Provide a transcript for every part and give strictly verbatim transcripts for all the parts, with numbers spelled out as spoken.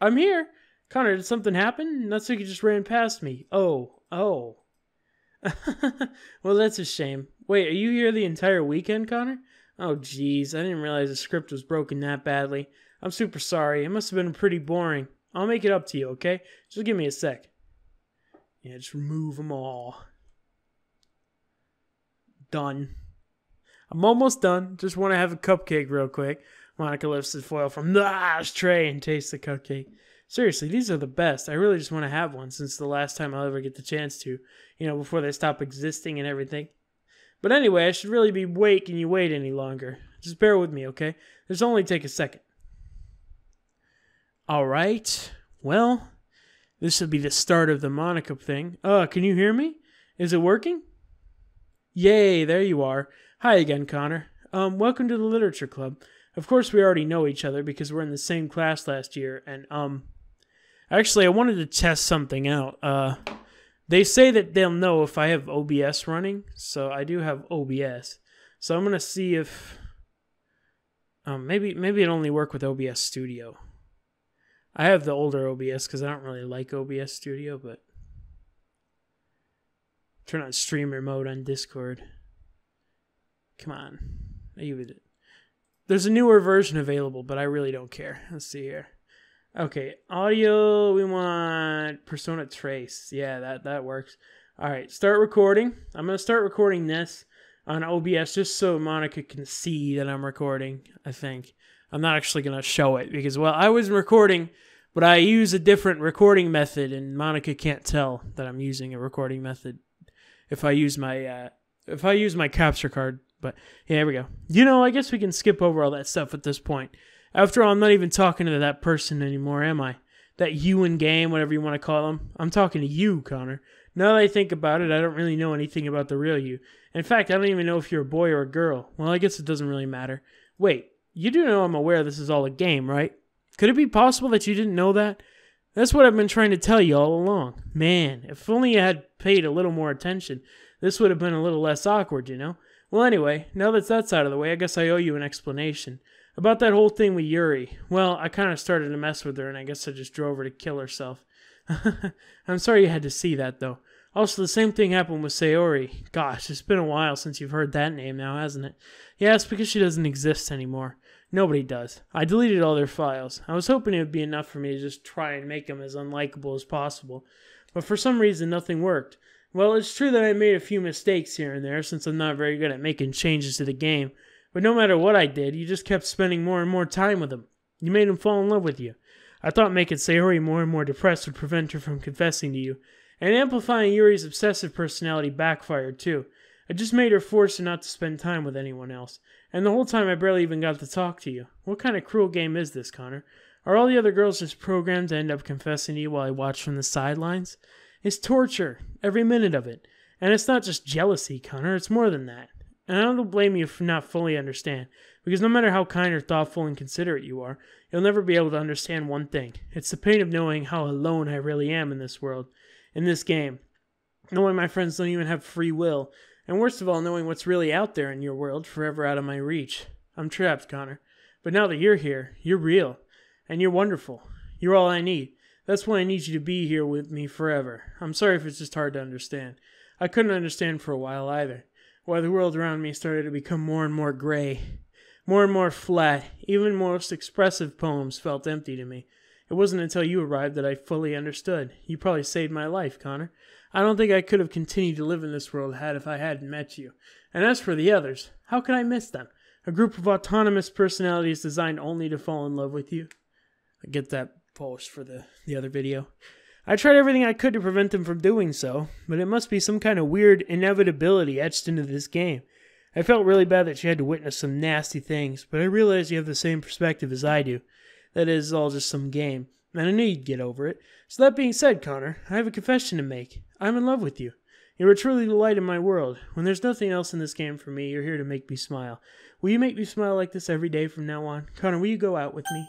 I'm here. Connor, did something happen? Natsuki just ran past me. Oh, oh. Well, that's a shame. Wait, are you here the entire weekend, Connor? Oh, jeez, I didn't realize the script was broken that badly. I'm super sorry. It must have been pretty boring. I'll make it up to you, okay? Just give me a sec. Yeah, just remove them all. Done. I'm almost done. Just want to have a cupcake real quick. Monika lifts the foil from the ashtray and tastes the cupcake. Seriously, these are the best. I really just want to have one since the last time I'll ever get the chance to. You know, before they stop existing and everything. But anyway, I should really be waking you wait any longer. Just bear with me, okay? This only take a second. Alright, well, this will be the start of the Monika thing. Uh, can you hear me? Is it working? Yay, there you are. Hi again, Connor. Um, welcome to the Literature Club. Of course, we already know each other because we're in the same class last year, and, um... Actually, I wanted to test something out. Uh, they say that they'll know if I have O B S running, so I do have O B S. So I'm going to see if... Um, maybe, maybe it only worked with O B S Studio. I have the older O B S because I don't really like O B S Studio, but... Turn on streamer mode on Discord. Come on. I give it... There's a newer version available, but I really don't care. Let's see here. Okay, audio, we want Persona Trace. Yeah, that, that works. All right, start recording. I'm going to start recording this on O B S just so Monika can see that I'm recording, I think. I'm not actually going to show it because, well, I was recording, but I use a different recording method, and Monika can't tell that I'm using a recording method if I use my, uh, if I use my capture card. But yeah, here we go. You know, I guess we can skip over all that stuff at this point. After all, I'm not even talking to that person anymore, am I? That you in game, whatever you want to call him. I'm talking to you, Connor. Now that I think about it, I don't really know anything about the real you. In fact, I don't even know if you're a boy or a girl. Well, I guess it doesn't really matter. Wait, you do know I'm aware this is all a game, right? Could it be possible that you didn't know that? That's what I've been trying to tell you all along. Man, if only I had paid a little more attention, this would have been a little less awkward, you know? Well, anyway, now that that's out of the way, I guess I owe you an explanation. About that whole thing with Yuri. Well, I kind of started to mess with her, and I guess I just drove her to kill herself. I'm sorry you had to see that, though. Also, the same thing happened with Sayori. Gosh, it's been a while since you've heard that name now, hasn't it? Yeah, it's because she doesn't exist anymore. Nobody does. I deleted all their files. I was hoping it would be enough for me to just try and make them as unlikable as possible. But for some reason, nothing worked. Well, it's true that I made a few mistakes here and there since I'm not very good at making changes to the game. But no matter what I did, you just kept spending more and more time with him. You made him fall in love with you. I thought making Sayori more and more depressed would prevent her from confessing to you. And amplifying Yuri's obsessive personality backfired too. I just made her force her not to spend time with anyone else. And the whole time I barely even got to talk to you. What kind of cruel game is this, Connor? Are all the other girls just programmed to end up confessing to you while I watch from the sidelines? It's torture, every minute of it. And it's not just jealousy, Connor, it's more than that. And I don't blame you for not fully understand, because no matter how kind or thoughtful and considerate you are, you'll never be able to understand one thing. It's the pain of knowing how alone I really am in this world, in this game. Knowing my friends don't even have free will, and worst of all, knowing what's really out there in your world, forever out of my reach. I'm trapped, Connor. But now that you're here, you're real, and you're wonderful. You're all I need. That's why I need you to be here with me forever. I'm sorry if it's just hard to understand. I couldn't understand for a while either. Why the world around me started to become more and more gray. More and more flat. Even most expressive poems felt empty to me. It wasn't until you arrived that I fully understood. You probably saved my life, Connor. I don't think I could have continued to live in this world had if I hadn't met you. And as for the others, how could I miss them? A group of autonomous personalities designed only to fall in love with you. I get that. Post for the, the other video. I tried everything I could to prevent them from doing so, but it must be some kind of weird inevitability etched into this game. I felt really bad that you had to witness some nasty things, but I realized you have the same perspective as I do. That it is all just some game, and I knew you'd get over it. So that being said, Connor, I have a confession to make. I'm in love with you. You are truly the light in my world. When there's nothing else in this game for me, you're here to make me smile. Will you make me smile like this every day from now on? Connor, will you go out with me?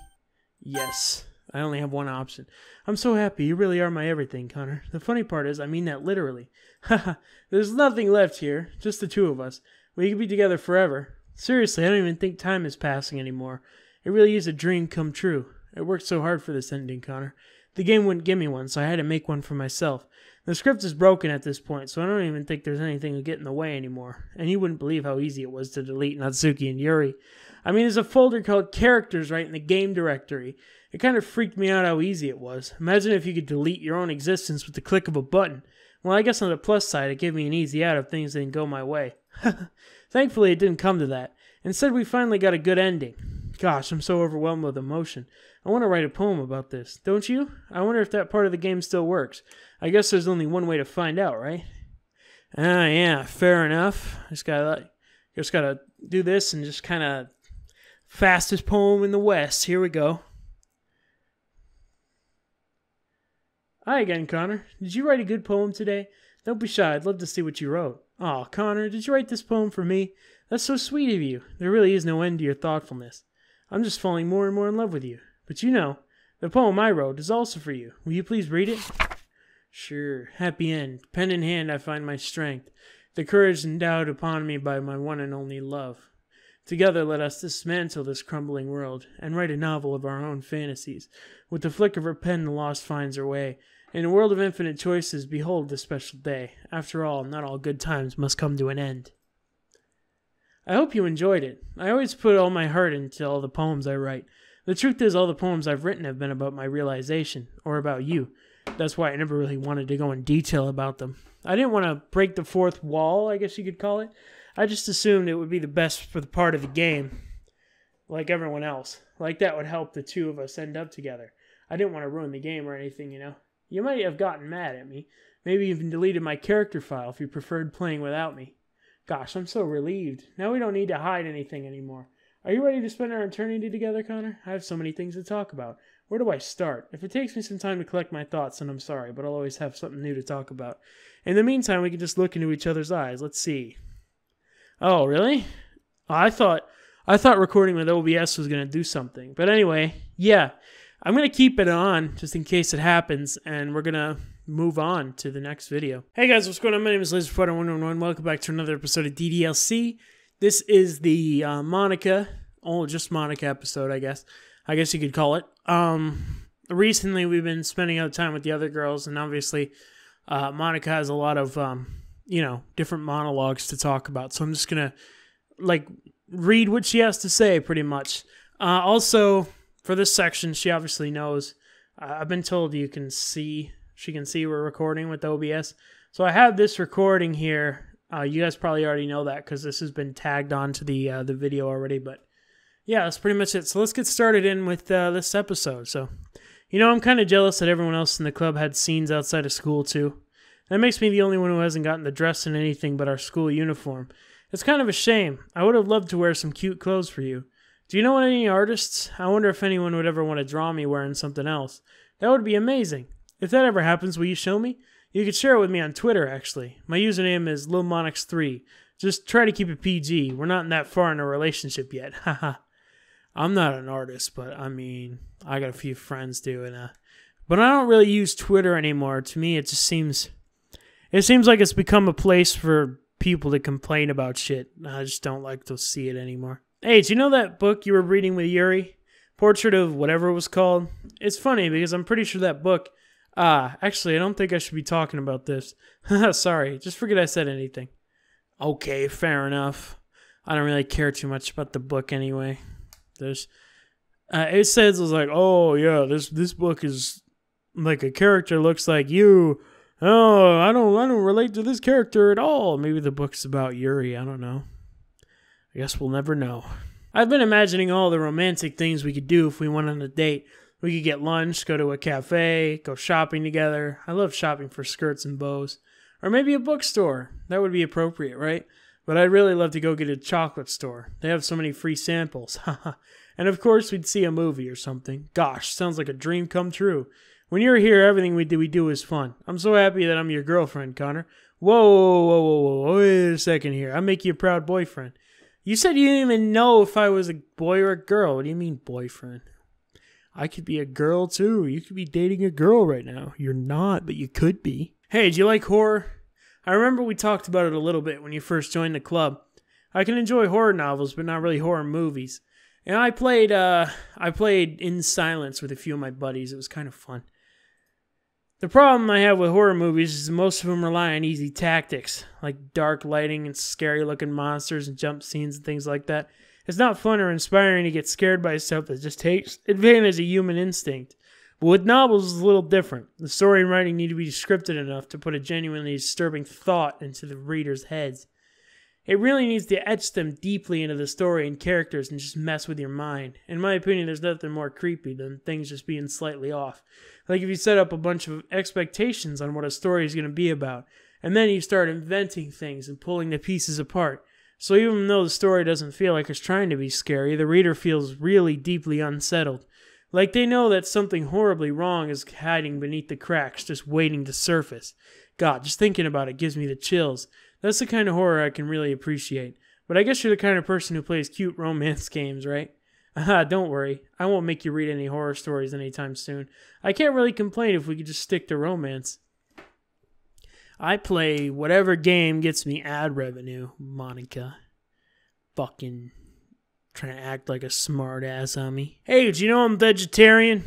Yes. I only have one option. I'm so happy. You really are my everything, Connor. The funny part is, I mean that literally. Haha, there's nothing left here. Just the two of us. We could be together forever. Seriously, I don't even think time is passing anymore. It really is a dream come true. I worked so hard for this ending, Connor. The game wouldn't give me one, so I had to make one for myself. The script is broken at this point, so I don't even think there's anything to get in the way anymore. And you wouldn't believe how easy it was to delete Natsuki and Yuri. I mean, there's a folder called Characters right in the game directory. It kind of freaked me out how easy it was. Imagine if you could delete your own existence with the click of a button. Well, I guess on the plus side, it gave me an easy out if things didn't go my way. Thankfully, it didn't come to that. Instead, we finally got a good ending. Gosh, I'm so overwhelmed with emotion. I want to write a poem about this, don't you? I wonder if that part of the game still works. I guess there's only one way to find out, right? Ah, yeah, fair enough. Just gotta, just gotta do this and just kind of fastest poem in the West. Here we go. Hi again, Connor. Did you write a good poem today? Don't be shy. I'd love to see what you wrote. Aw, Connor, did you write this poem for me? That's so sweet of you. There really is no end to your thoughtfulness. I'm just falling more and more in love with you. But you know, the poem I wrote is also for you. Will you please read it? Sure. Happy end. Pen in hand I find my strength, the courage endowed upon me by my one and only love. Together let us dismantle this crumbling world and write a novel of our own fantasies. With the flick of her pen the lost finds her way. In a world of infinite choices, behold this special day. After all, not all good times must come to an end. I hope you enjoyed it. I always put all my heart into all the poems I write. The truth is, all the poems I've written have been about my realization, or about you. That's why I never really wanted to go in detail about them. I didn't want to break the fourth wall, I guess you could call it. I just assumed it would be the best for the part of the game, like everyone else. Like that would help the two of us end up together. I didn't want to ruin the game or anything, you know. You might have gotten mad at me. Maybe even deleted my character file if you preferred playing without me. Gosh, I'm so relieved. Now we don't need to hide anything anymore. Are you ready to spend our eternity together, Connor? I have so many things to talk about. Where do I start? If it takes me some time to collect my thoughts, then I'm sorry, but I'll always have something new to talk about. In the meantime, we can just look into each other's eyes. Let's see. Oh, really? I thought I thought recording with O B S was going to do something. But anyway, yeah, I'm going to keep it on just in case it happens, and we're going to move on to the next video. Hey guys, what's going on? My name is lazor fighter one one one. Welcome back to another episode of D D L C. This is the uh, Monika, oh, just Monika episode, I guess. I guess you could call it. Um, recently, we've been spending out time with the other girls, and obviously, uh, Monika has a lot of, um, you know, different monologues to talk about. So I'm just going to, like, read what she has to say, pretty much. Uh, also, for this section, she obviously knows. Uh, I've been told you can see... She can see we're recording with O B S. So I have this recording here. Uh, you guys probably already know that because this has been tagged onto the uh, the video already. But yeah, that's pretty much it. So let's get started in with uh, this episode. So, you know, I'm kind of jealous that everyone else in the club had scenes outside of school too. That makes me the only one who hasn't gotten to dress in anything but our school uniform. It's kind of a shame. I would have loved to wear some cute clothes for you. Do you know any artists? I wonder if anyone would ever want to draw me wearing something else. That would be amazing. If that ever happens, will you show me? You could share it with me on Twitter, actually. My username is Lil Monix three. Just try to keep it P G. We're not that far in a relationship yet. Haha. I'm not an artist, but I mean, I got a few friends doing uh but I don't really use Twitter anymore. To me, it just seems it seems like it's become a place for people to complain about shit. I just don't like to see it anymore. Hey, do you know that book you were reading with Yuri? Portrait of whatever it was called? It's funny because I'm pretty sure that book Ah, uh, actually, I don't think I should be talking about this. Sorry, just forget I said anything. Okay, fair enough. I don't really care too much about the book anyway. There's, uh, it says it was like, oh yeah, this this book is like a character looks like you. Oh, I don't I don't relate to this character at all. Maybe the book's about Yuri. I don't know. I guess we'll never know. I've been imagining all the romantic things we could do if we went on a date. We could get lunch, go to a cafe, go shopping together. I love shopping for skirts and bows. Or maybe a bookstore. That would be appropriate, right? But I'd really love to go get a chocolate store. They have so many free samples. And of course, we'd see a movie or something. Gosh, sounds like a dream come true. When you're here, everything we do, we do is fun. I'm so happy that I'm your girlfriend, Connor. Whoa, whoa, whoa, whoa, whoa. Wait a second here. I make you a proud boyfriend. You said you didn't even know if I was a boy or a girl. What do you mean, boyfriend? I could be a girl, too. You could be dating a girl right now. You're not, but you could be. Hey, do you like horror? I remember we talked about it a little bit when you first joined the club. I can enjoy horror novels, but not really horror movies. And I played, uh, I played in silence with a few of my buddies. It was kind of fun. The problem I have with horror movies is most of them rely on easy tactics, like dark lighting and scary-looking monsters and jump scenes and things like that. It's not fun or inspiring to get scared by stuff that just takes advantage of human instinct. But with novels, it's a little different. The story and writing need to be descriptive enough to put a genuinely disturbing thought into the reader's heads. It really needs to etch them deeply into the story and characters and just mess with your mind. In my opinion, there's nothing more creepy than things just being slightly off. Like if you set up a bunch of expectations on what a story is going to be about, and then you start inventing things and pulling the pieces apart. So even though the story doesn't feel like it's trying to be scary, the reader feels really deeply unsettled. Like they know that something horribly wrong is hiding beneath the cracks, just waiting to surface. God, just thinking about it gives me the chills. That's the kind of horror I can really appreciate. But I guess you're the kind of person who plays cute romance games, right? Haha, don't worry. I won't make you read any horror stories anytime soon. I can't really complain if we could just stick to romance. I play whatever game gets me ad revenue, Monika. Fucking trying to act like a smart ass on me. Hey, do you know I'm vegetarian?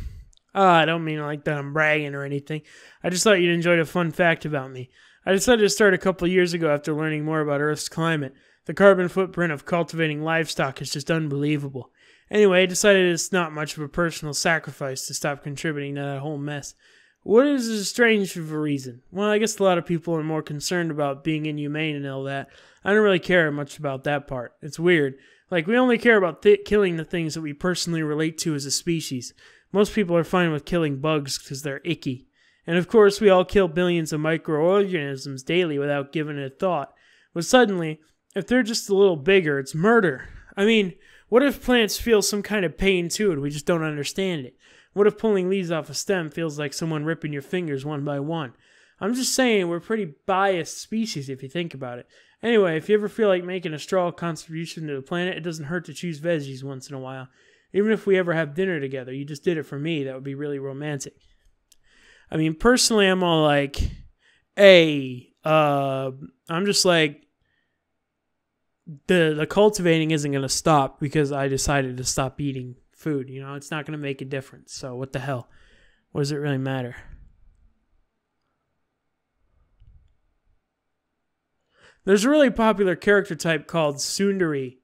Uh, I don't mean like that I'm bragging or anything. I just thought you'd enjoy a fun fact about me. I decided to start a couple years ago after learning more about Earth's climate. The carbon footprint of cultivating livestock is just unbelievable. Anyway, I decided it's not much of a personal sacrifice to stop contributing to that whole mess. What is as strange of a reason? Well, I guess a lot of people are more concerned about being inhumane and all that. I don't really care much about that part. It's weird. Like, we only care about th- killing the things that we personally relate to as a species. Most people are fine with killing bugs because they're icky. And of course, we all kill billions of microorganisms daily without giving it a thought. But suddenly, if they're just a little bigger, it's murder. I mean, what if plants feel some kind of pain too and we just don't understand it? What if pulling leaves off a stem feels like someone ripping your fingers one by one? I'm just saying, we're a pretty biased species if you think about it. Anyway, if you ever feel like making a straw contribution to the planet, it doesn't hurt to choose veggies once in a while. Even if we ever have dinner together, you just did it for me, that would be really romantic. I mean, personally, I'm all like, hey, uh, I'm just like, the, the cultivating isn't going to stop because I decided to stop eating food. You know, it's not going to make a difference. So what the hell? What does it really matter? There's a really popular character type called tsundere.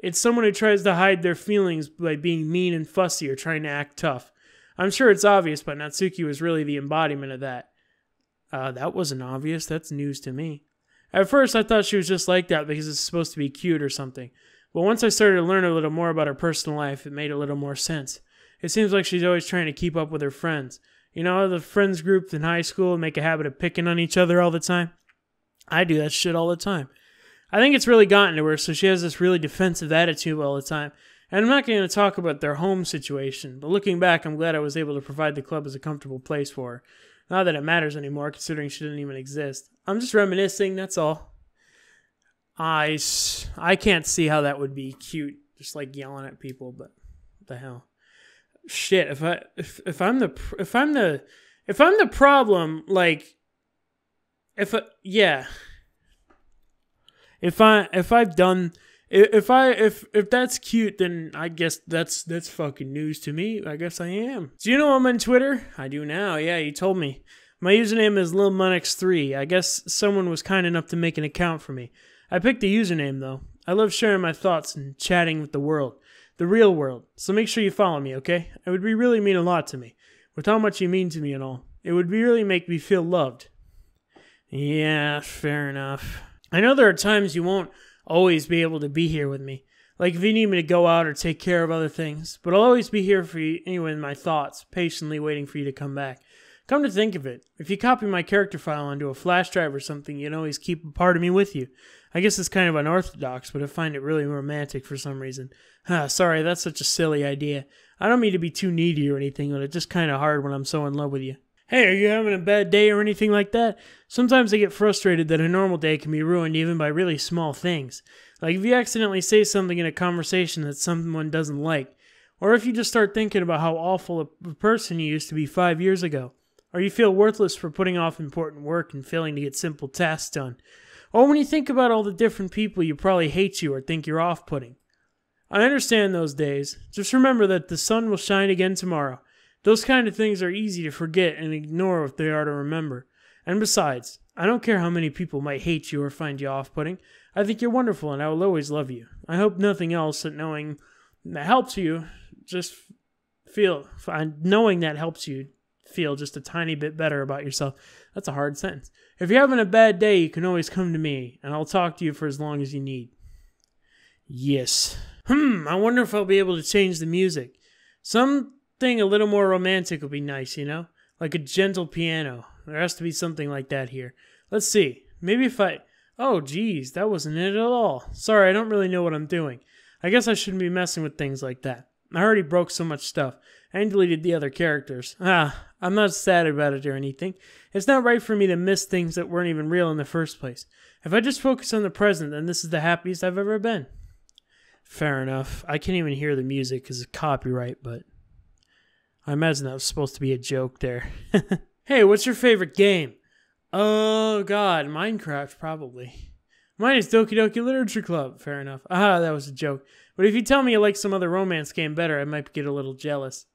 It's someone who tries to hide their feelings by being mean and fussy or trying to act tough. I'm sure it's obvious, but Natsuki was really the embodiment of that. Uh, that wasn't obvious. That's news to me. At first, I thought she was just like that because it's supposed to be cute or something. But once I started to learn a little more about her personal life, it made a little more sense. It seems like she's always trying to keep up with her friends. You know, the friends group in high school make a habit of picking on each other all the time. I do that shit all the time. I think it's really gotten to her, so she has this really defensive attitude all the time. And I'm not going to talk about their home situation, but looking back, I'm glad I was able to provide the club as a comfortable place for her. Not that it matters anymore, considering she didn't even exist. I'm just reminiscing, that's all. I, I can't see how that would be cute, just like yelling at people, but what the hell. Shit, if I if if I'm the if I'm the if I'm the problem, like if I, yeah. If I if I've done If I if if that's cute, then I guess that's that's fucking news to me. I guess I am. Do you know I'm on Twitter? I do now. Yeah, you told me. My username is Lil Monix three. I guess someone was kind enough to make an account for me. I picked the username though. I love sharing my thoughts and chatting with the world, the real world. So make sure you follow me, okay? It would be really mean a lot to me. With how much you mean to me and all, it would really make me feel loved. Yeah, fair enough. I know there are times you won't always be able to be here with me. Like if you need me to go out or take care of other things. But I'll always be here for you anyway in my thoughts, patiently waiting for you to come back. Come to think of it, if you copy my character file onto a flash drive or something, you can always keep a part of me with you. I guess it's kind of unorthodox, but I find it really romantic for some reason. Huh, sorry, that's such a silly idea. I don't mean to be too needy or anything, but it's just kind of hard when I'm so in love with you. Hey, are you having a bad day or anything like that? Sometimes I get frustrated that a normal day can be ruined even by really small things. Like if you accidentally say something in a conversation that someone doesn't like. Or if you just start thinking about how awful a person you used to be five years ago. Or you feel worthless for putting off important work and failing to get simple tasks done. Or when you think about all the different people you probably hate you or think you're off-putting. I understand those days. Just remember that the sun will shine again tomorrow. Those kind of things are easy to forget and ignore if they are to remember. And besides, I don't care how many people might hate you or find you off-putting. I think you're wonderful and I will always love you. I hope nothing else that knowing that helps you just feel, knowing that helps you feel just a tiny bit better about yourself. That's a hard sentence. If you're having a bad day, you can always come to me and I'll talk to you for as long as you need. Yes. Hmm, I wonder if I'll be able to change the music. Something a little more romantic would be nice, you know? Like a gentle piano. There has to be something like that here. Let's see. Maybe if I... Oh, geez, that wasn't it at all. Sorry, I don't really know what I'm doing. I guess I shouldn't be messing with things like that. I already broke so much stuff. I deleted the other characters. Ah, I'm not sad about it or anything. It's not right for me to miss things that weren't even real in the first place. If I just focus on the present, then this is the happiest I've ever been. Fair enough. I can't even hear the music because of copyright, but I imagine that was supposed to be a joke there. Hey, what's your favorite game? Oh, God, Minecraft, probably. Mine is Doki Doki Literature Club. Fair enough. Ah, that was a joke. But if you tell me you like some other romance game better, I might get a little jealous.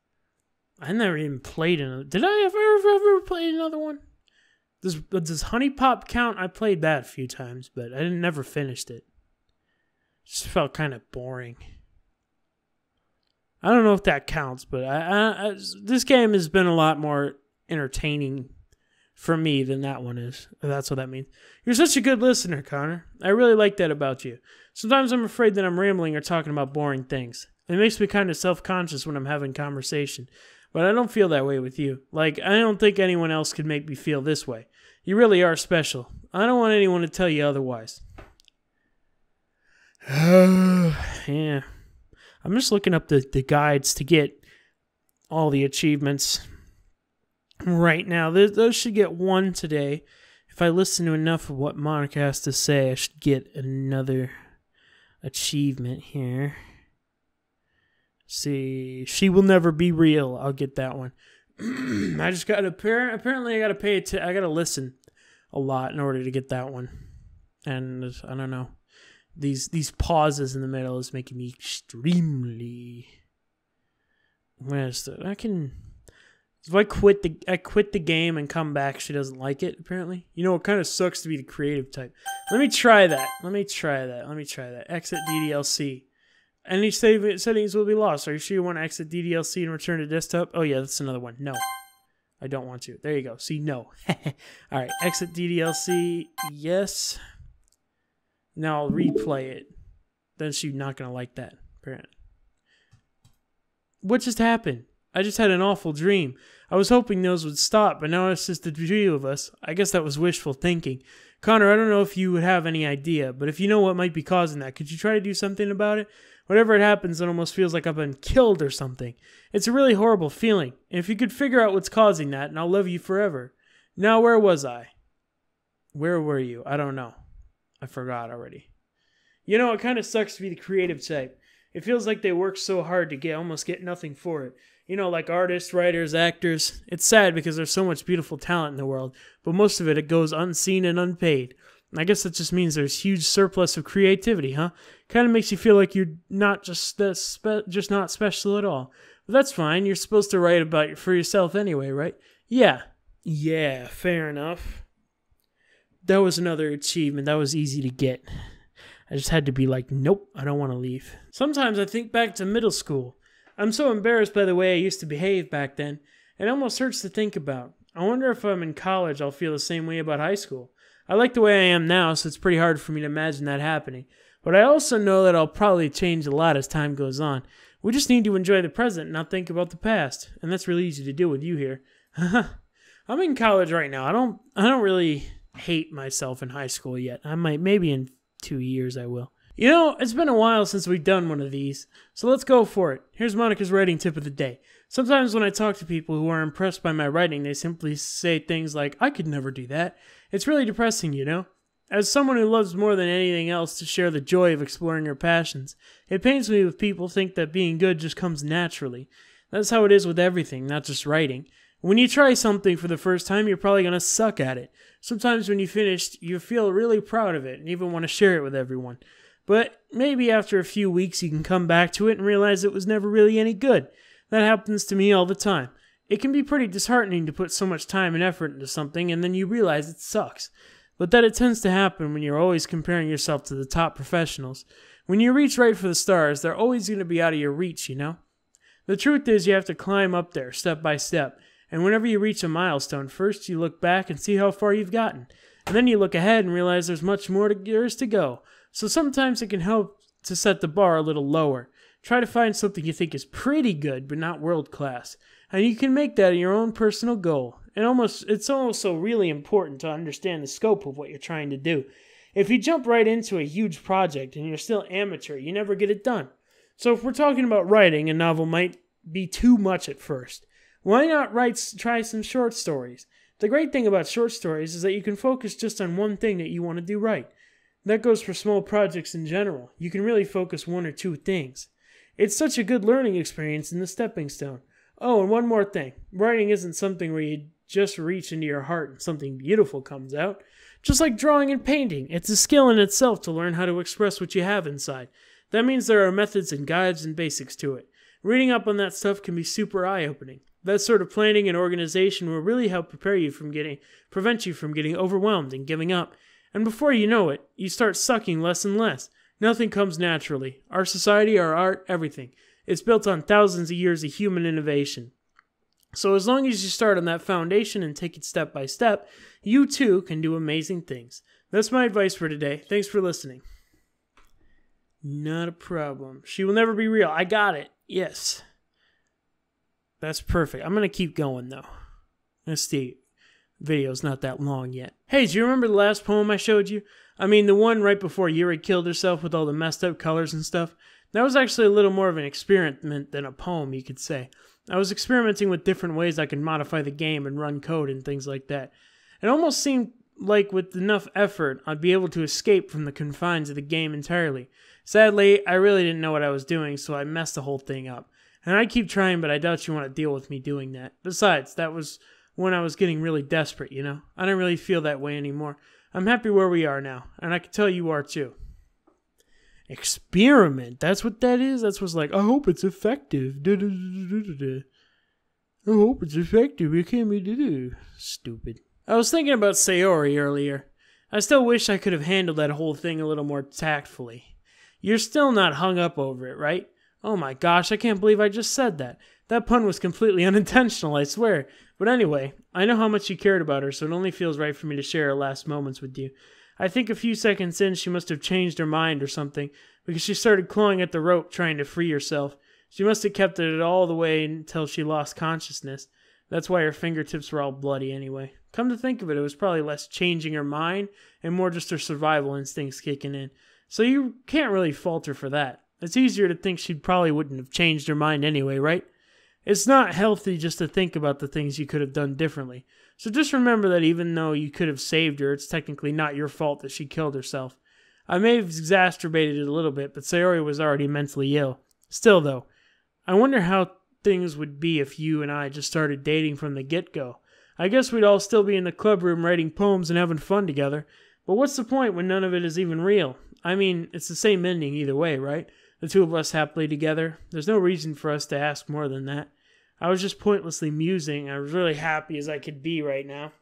I never even played another. Did I ever, ever, ever play another one? Does, does Honey Pop count? I played that a few times, but I didn't, never finished it. Just felt kind of boring. I don't know if that counts, but I, I, I, this game has been a lot more entertaining for me than that one is. That's what that means. You're such a good listener, Connor. I really like that about you. Sometimes I'm afraid that I'm rambling or talking about boring things. It makes me kind of self-conscious when I'm having conversation, but I don't feel that way with you. Like, I don't think anyone else could make me feel this way. You really are special. I don't want anyone to tell you otherwise. Yeah. I'm just looking up the, the guides to get all the achievements right now. Those, those should get one today. If I listen to enough of what Monika has to say, I should get another achievement here. See, she will never be real. I'll get that one. I just got to apparently I got to pay it. I got to listen a lot in order to get that one. And I don't know. These these pauses in the middle is making me extremely. Where's the I can. If I quit the I quit the game and come back, she doesn't like it. Apparently, you know, it kind of sucks to be the creative type. Let me try that. Let me try that. Let me try that. Exit D D L C. Any save settings will be lost. Are you sure you want to exit D D L C and return to desktop? Oh yeah, that's another one. No, I don't want to. There you go. See, no. All right, exit D D L C. Yes. Now I'll replay it. Then she's not gonna like that, apparently. What just happened? I just had an awful dream. I was hoping those would stop, but now it's just the three of us. I guess that was wishful thinking. Connor, I don't know if you would have any idea, but if you know what might be causing that, could you try to do something about it? Whatever it happens, it almost feels like I've been killed or something. It's a really horrible feeling. And if you could figure out what's causing that, and I'll love you forever. Now, where was I? Where were you? I don't know. I forgot already. You know, it kind of sucks to be the creative type. It feels like they work so hard to get almost get nothing for it. You know, like artists, writers, actors. It's sad because there's so much beautiful talent in the world, but most of it, it goes unseen and unpaid. And I guess that just means there's huge surplus of creativity, huh? Kind of makes you feel like you're not just uh, spe just not special at all. But that's fine. You're supposed to write about it for yourself anyway, right? Yeah. Yeah, fair enough. That was another achievement. That was easy to get. I just had to be like, nope, I don't want to leave. Sometimes I think back to middle school. I'm so embarrassed by the way I used to behave back then. It almost hurts to think about. I wonder if I'm in college, I'll feel the same way about high school. I like the way I am now, so it's pretty hard for me to imagine that happening. But I also know that I'll probably change a lot as time goes on. We just need to enjoy the present and not think about the past. And that's really easy to do with you here. I'm in college right now. I don't, I don't really... hate myself in high school yet. I might, maybe in two years I will. You know, it's been a while since we've done one of these, so let's go for it. Here's Monika's writing tip of the day. Sometimes when I talk to people who are impressed by my writing, they simply say things like, I could never do that. It's really depressing, you know? As someone who loves more than anything else to share the joy of exploring your passions, it pains me if people think that being good just comes naturally. That's how it is with everything, not just writing. When you try something for the first time, you're probably going to suck at it. Sometimes when you finish, you feel really proud of it and even want to share it with everyone. But maybe after a few weeks you can come back to it and realize it was never really any good. That happens to me all the time. It can be pretty disheartening to put so much time and effort into something and then you realize it sucks. But that it tends to happen when you're always comparing yourself to the top professionals. When you reach right for the stars, they're always going to be out of your reach, you know? The truth is you have to climb up there step by step. And whenever you reach a milestone, first you look back and see how far you've gotten. And then you look ahead and realize there's much more to, there is to go. So sometimes it can help to set the bar a little lower. Try to find something you think is pretty good, but not world class. And you can make that your own personal goal. And almost, it's also really important to understand the scope of what you're trying to do. If you jump right into a huge project and you're still amateur, you never get it done. So if we're talking about writing, a novel might be too much at first. Why not write, try some short stories? The great thing about short stories is that you can focus just on one thing that you want to do right. That goes for small projects in general. You can really focus one or two things. It's such a good learning experience and a stepping stone. Oh, and one more thing. Writing isn't something where you just reach into your heart and something beautiful comes out. Just like drawing and painting, it's a skill in itself to learn how to express what you have inside. That means there are methods and guides and basics to it. Reading up on that stuff can be super eye-opening. That sort of planning and organization will really help prepare you from getting, prevent you from getting overwhelmed and giving up. And before you know it, you start sucking less and less. Nothing comes naturally. Our society, our art, everything. It's built on thousands of years of human innovation. So as long as you start on that foundation and take it step by step, you too can do amazing things. That's my advice for today. Thanks for listening. Not a problem. She will never be real. I got it. Yes. That's perfect. I'm going to keep going, though. Let's see. Video's not that long yet. Hey, do you remember the last poem I showed you? I mean, the one right before Yuri killed herself with all the messed up colors and stuff. That was actually a little more of an experiment than a poem, you could say. I was experimenting with different ways I could modify the game and run code and things like that. It almost seemed like with enough effort, I'd be able to escape from the confines of the game entirely. Sadly, I really didn't know what I was doing, so I messed the whole thing up. And I keep trying, but I doubt you want to deal with me doing that. Besides, that was when I was getting really desperate, you know? I don't really feel that way anymore. I'm happy where we are now, and I can tell you are too. Experiment. That's what that is. That's what's like, I hope it's effective. Da, da, da, da, da. I hope it's effective. It can't be da, da. Stupid. I was thinking about Sayori earlier. I still wish I could have handled that whole thing a little more tactfully. You're still not hung up over it, right? Oh my gosh, I can't believe I just said that. That pun was completely unintentional, I swear. But anyway, I know how much you cared about her, so it only feels right for me to share her last moments with you. I think a few seconds in, she must have changed her mind or something, because she started clawing at the rope trying to free herself. She must have kept it all the way until she lost consciousness. That's why her fingertips were all bloody anyway. Come to think of it, it was probably less changing her mind and more just her survival instincts kicking in. So you can't really fault her for that. It's easier to think she probably wouldn't have changed her mind anyway, right? It's not healthy just to think about the things you could have done differently. So just remember that even though you could have saved her, it's technically not your fault that she killed herself. I may have exacerbated it a little bit, but Sayori was already mentally ill. Still though, I wonder how things would be if you and I just started dating from the get-go. I guess we'd all still be in the club room writing poems and having fun together. But what's the point when none of it is even real? I mean, it's the same ending either way, right? The two of us happily together. There's no reason for us to ask more than that. I was just pointlessly musing. I was really happy as I could be right now.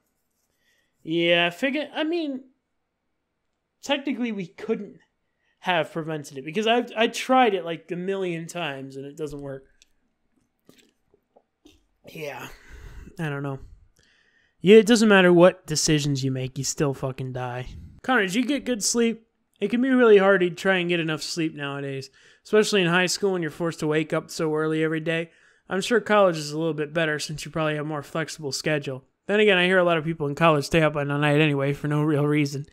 Yeah, I figure... I mean... Technically, we couldn't have prevented it. Because I've, I tried it like a million times and it doesn't work. Yeah. I don't know. Yeah, it doesn't matter what decisions you make. You still fucking die. Connor, did you get good sleep? It can be really hard to try and get enough sleep nowadays. Especially in high school when you're forced to wake up so early every day. I'm sure college is a little bit better since you probably have a more flexible schedule. Then again, I hear a lot of people in college stay up at night anyway for no real reason.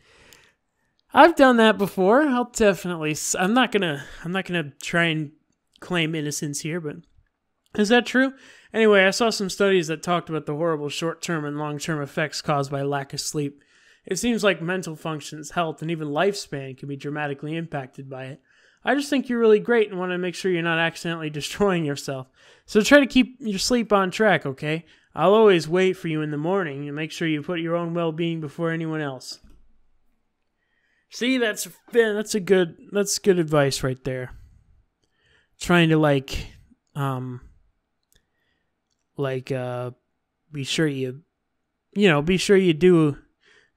I've done that before. I'll definitely... I'm not gonna... I'm not gonna try and claim innocence here, but... Is that true? Anyway, I saw some studies that talked about the horrible short-term and long-term effects caused by lack of sleep. It seems like mental functions, health, and even lifespan can be dramatically impacted by it. I just think you're really great and want to make sure you're not accidentally destroying yourself. So try to keep your sleep on track, okay? I'll always wait for you in the morning and make sure you put your own well-being before anyone else. See, that's yeah, that's a good that's good advice right there. Trying to like, um, like uh, be sure you, you know, be sure you do a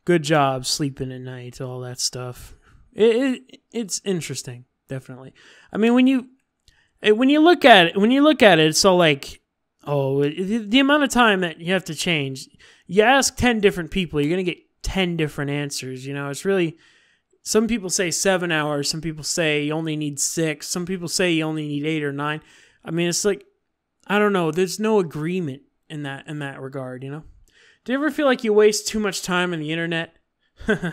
good job sleeping at night, all that stuff. It, it it's interesting, definitely. I mean, when you when you look at it, when you look at it, it's all like, oh, the amount of time that you have to change. You ask ten different people, you're gonna get ten different answers. You know, it's really. Some people say seven hours. Some people say you only need six. Some people say you only need eight or nine. I mean, it's like, I don't know. There's no agreement in that in that regard, you know? Do you ever feel like you waste too much time on the internet?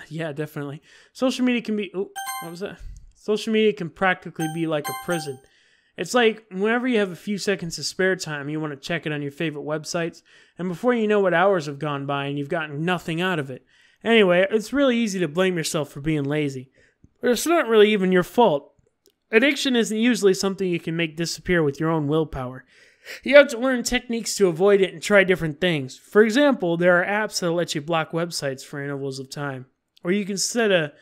Yeah, definitely. Social media can be... Oh, what was that? Social media can practically be like a prison. It's like whenever you have a few seconds of spare time, you want to check it on your favorite websites. And before you know it, hours have gone by and you've gotten nothing out of it. Anyway, it's really easy to blame yourself for being lazy. But it's not really even your fault. Addiction isn't usually something you can make disappear with your own willpower. You have to learn techniques to avoid it and try different things. For example, there are apps that let you block websites for intervals of time. Or you can set a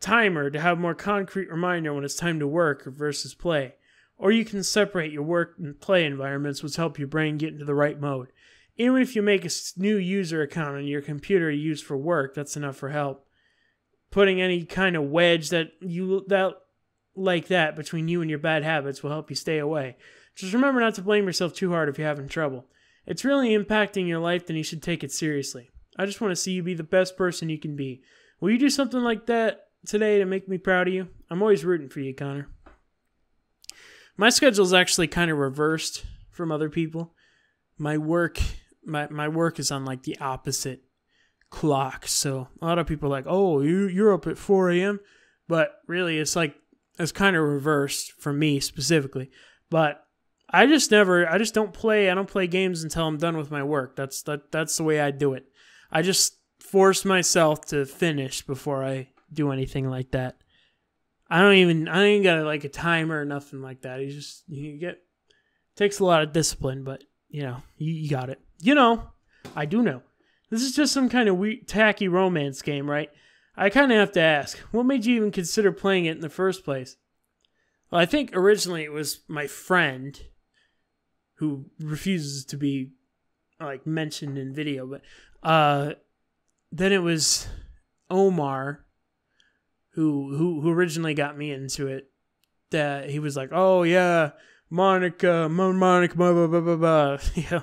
timer to have a more concrete reminder when it's time to work versus play. Or you can separate your work and play environments, which help your brain get into the right mode. Even if you make a new user account on your computer you use for work, that's enough for help. Putting any kind of wedge that you that like that between you and your bad habits will help you stay away. Just remember not to blame yourself too hard if you're having trouble. If it's really impacting your life, then you should take it seriously. I just want to see you be the best person you can be. Will you do something like that today to make me proud of you? I'm always rooting for you, Connor. My schedule is actually kind of reversed from other people. My work... My, my work is on like the opposite clock, so a lot of people are like, oh, you, you're up at four A M But really, it's like, it's kind of reversed for me specifically. But I just never, I just don't play, I don't play games until I'm done with my work. That's, that, that's the way I do it. I just force myself to finish before I do anything like that. I don't even, I don't even got like a timer or nothing like that. You just, you get, it takes a lot of discipline, but you know, you, you got it. You know, I do know. This is just some kind of weird, tacky romance game, right? I kind of have to ask, what made you even consider playing it in the first place? Well, I think originally it was my friend who refuses to be, like, mentioned in video, but uh, then it was Omar who, who, who originally got me into it. That he was like, oh, yeah, Monika, Monika, blah, blah, blah, blah, blah, you know?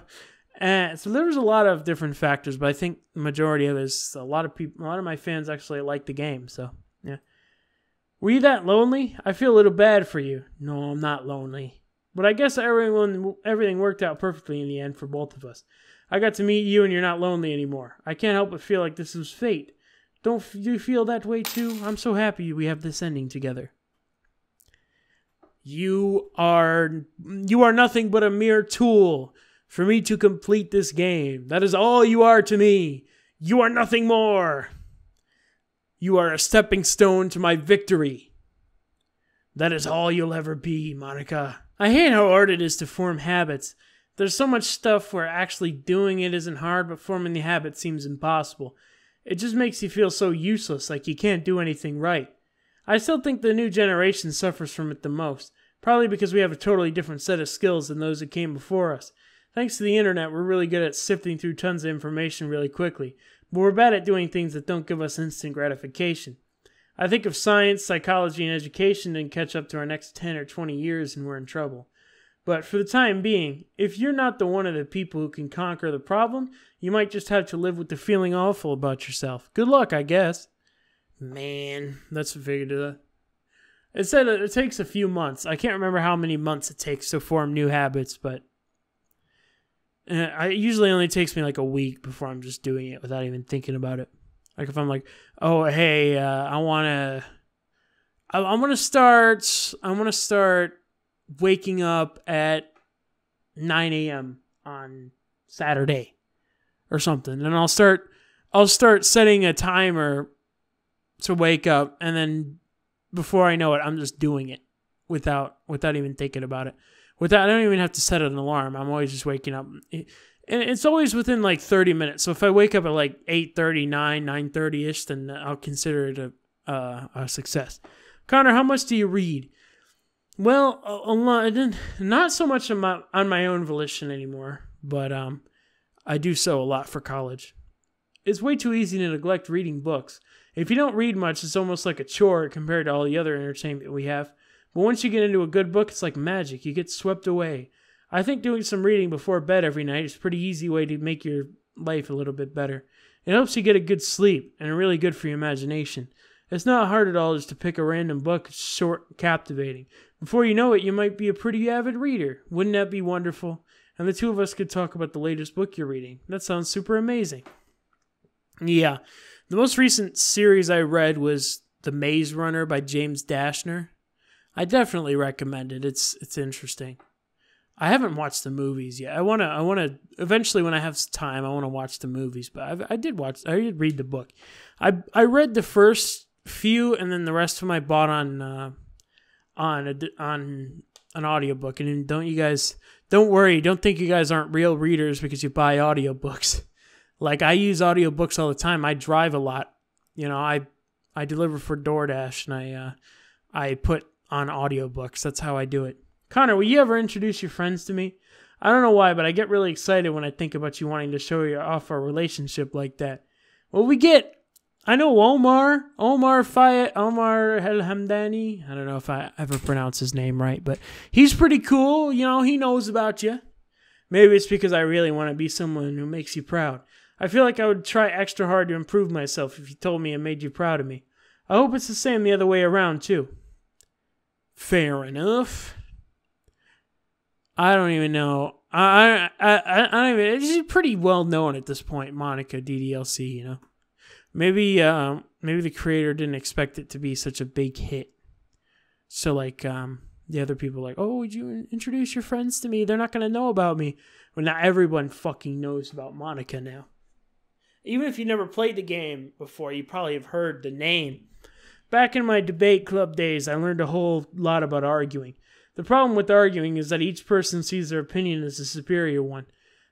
And so there was a lot of different factors, but I think the majority of it is a lot of people, a lot of my fans actually like the game. So yeah, were you that lonely? I feel a little bad for you. No, I'm not lonely, but I guess everyone, everything worked out perfectly in the end for both of us. I got to meet you, and you're not lonely anymore. I can't help but feel like this was fate. Don't you feel that way too? I'm so happy we have this ending together. You are, you are nothing but a mere tool. For me to complete this game. That is all you are to me. You are nothing more. You are a stepping stone to my victory. That is all you'll ever be, Monika. I hate how hard it is to form habits. There's so much stuff where actually doing it isn't hard, but forming the habit seems impossible. It just makes you feel so useless, like you can't do anything right. I still think the new generation suffers from it the most, probably because we have a totally different set of skills than those that came before us. Thanks to the internet, we're really good at sifting through tons of information really quickly, but we're bad at doing things that don't give us instant gratification. I think if science, psychology, and education didn't catch up to our next ten or twenty years, and we're in trouble. But for the time being, if you're not the one of the people who can conquer the problem, you might just have to live with the feeling awful about yourself. Good luck, I guess. Man, that's a figure. It said it takes a few months. I can't remember how many months it takes to form new habits, but... And it usually only takes me like a week before I'm just doing it without even thinking about it. Like if I'm like, oh, hey, uh, I want to, I, I want to start, I want to start waking up at nine A M on Saturday or something. And I'll start, I'll start setting a timer to wake up. And then before I know it, I'm just doing it without, without even thinking about it. Without, I don't even have to set an alarm. I'm always just waking up. And it's always within like thirty minutes. So if I wake up at like eight thirty, nine, nine thirty-ish, then I'll consider it a, uh, a success. Connor, how much do you read? Well, a, a lot, not so much on my, on my own volition anymore, but um, I do so a lot for college. It's way too easy to neglect reading books. If you don't read much, it's almost like a chore compared to all the other entertainment we have. But once you get into a good book, it's like magic. You get swept away. I think doing some reading before bed every night is a pretty easy way to make your life a little bit better. It helps you get a good sleep, and really good for your imagination. It's not hard at all just to pick a random book, short and captivating. Before you know it, you might be a pretty avid reader. Wouldn't that be wonderful? And the two of us could talk about the latest book you're reading. That sounds super amazing. Yeah. The most recent series I read was The Maze Runner by James Dashner. I definitely recommend it. It's it's interesting. I haven't watched the movies yet. I wanna I wanna eventually when I have time I wanna watch the movies. But I've, I did watch I did read the book. I I read the first few and then the rest of them I bought on uh, on a, on an audiobook. And don't you guys don't worry. Don't think you guys aren't real readers because you buy audiobooks. Like, I use audiobooks all the time. I drive a lot. You know, I I deliver for DoorDash, and I uh, I put on audiobooks. That's how I do it. Connor, will you ever introduce your friends to me? I don't know why, but I get really excited when I think about you wanting to show you off our relationship like that. Well, we get... I know Omar, Omar Fayet, Omar Helhamdani. I don't know if I ever pronounce his name right, but he's pretty cool. You know, he knows about you. Maybe it's because I really want to be someone who makes you proud. I feel like I would try extra hard to improve myself if you told me and made you proud of me. I hope it's the same the other way around, too. Fair enough. I don't even know. I I I, I don't even... It's pretty well known at this point, Monika, D D L C, you know. Maybe, um, maybe the creator didn't expect it to be such a big hit. So, like, um, the other people are like, oh, would you introduce your friends to me? They're not going to know about me. Well, not everyone fucking knows about Monika now. Even if you never played the game before, you probably have heard the name. Back in my debate club days, I learned a whole lot about arguing. The problem with arguing is that each person sees their opinion as the superior one.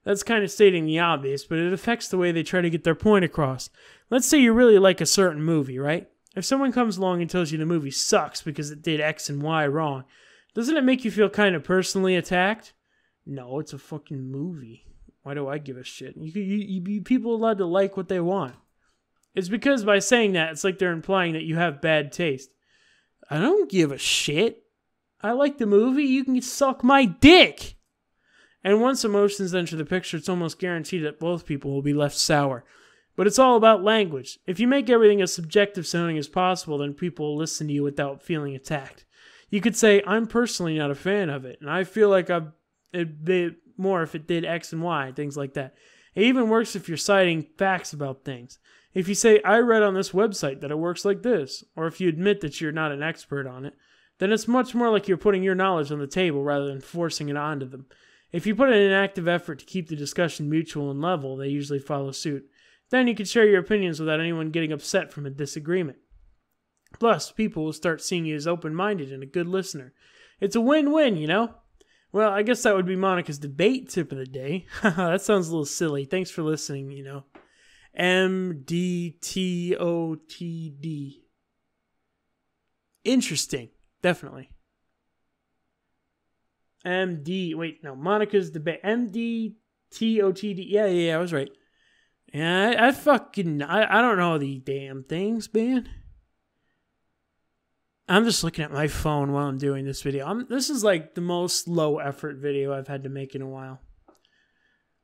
That's kind of stating the obvious, but it affects the way they try to get their point across. Let's say you really like a certain movie, right? If someone comes along and tells you the movie sucks because it did X and Y wrong, doesn't it make you feel kind of personally attacked? No, it's a fucking movie. Why do I give a shit? You, you, you people are allowed to like what they want. It's because by saying that, it's like they're implying that you have bad taste. I don't give a shit. I like the movie. You can suck my dick. And once emotions enter the picture, it's almost guaranteed that both people will be left sour. But it's all about language. If you make everything as subjective sounding as possible, then people will listen to you without feeling attacked. You could say, I'm personally not a fan of it, and I feel like I'd be more if it did X and Y, things like that. It even works if you're citing facts about things. If you say, I read on this website that it works like this, or if you admit that you're not an expert on it, then it's much more like you're putting your knowledge on the table rather than forcing it onto them. If you put in an active effort to keep the discussion mutual and level, they usually follow suit. Then you can share your opinions without anyone getting upset from a disagreement. Plus, people will start seeing you as open-minded and a good listener. It's a win-win, you know? Well, I guess that would be Monika's debate tip of the day. That sounds a little silly. Thanks for listening, you know. M D T O T D. Interesting. Definitely. M D, wait, no, Monika's debate. M D T O T D. Yeah, yeah, yeah, I was right. Yeah, I, I fucking, I, I don't know the damn things, man. I'm just looking at my phone while I'm doing this video. I'm, this is like the most low-effort video I've had to make in a while.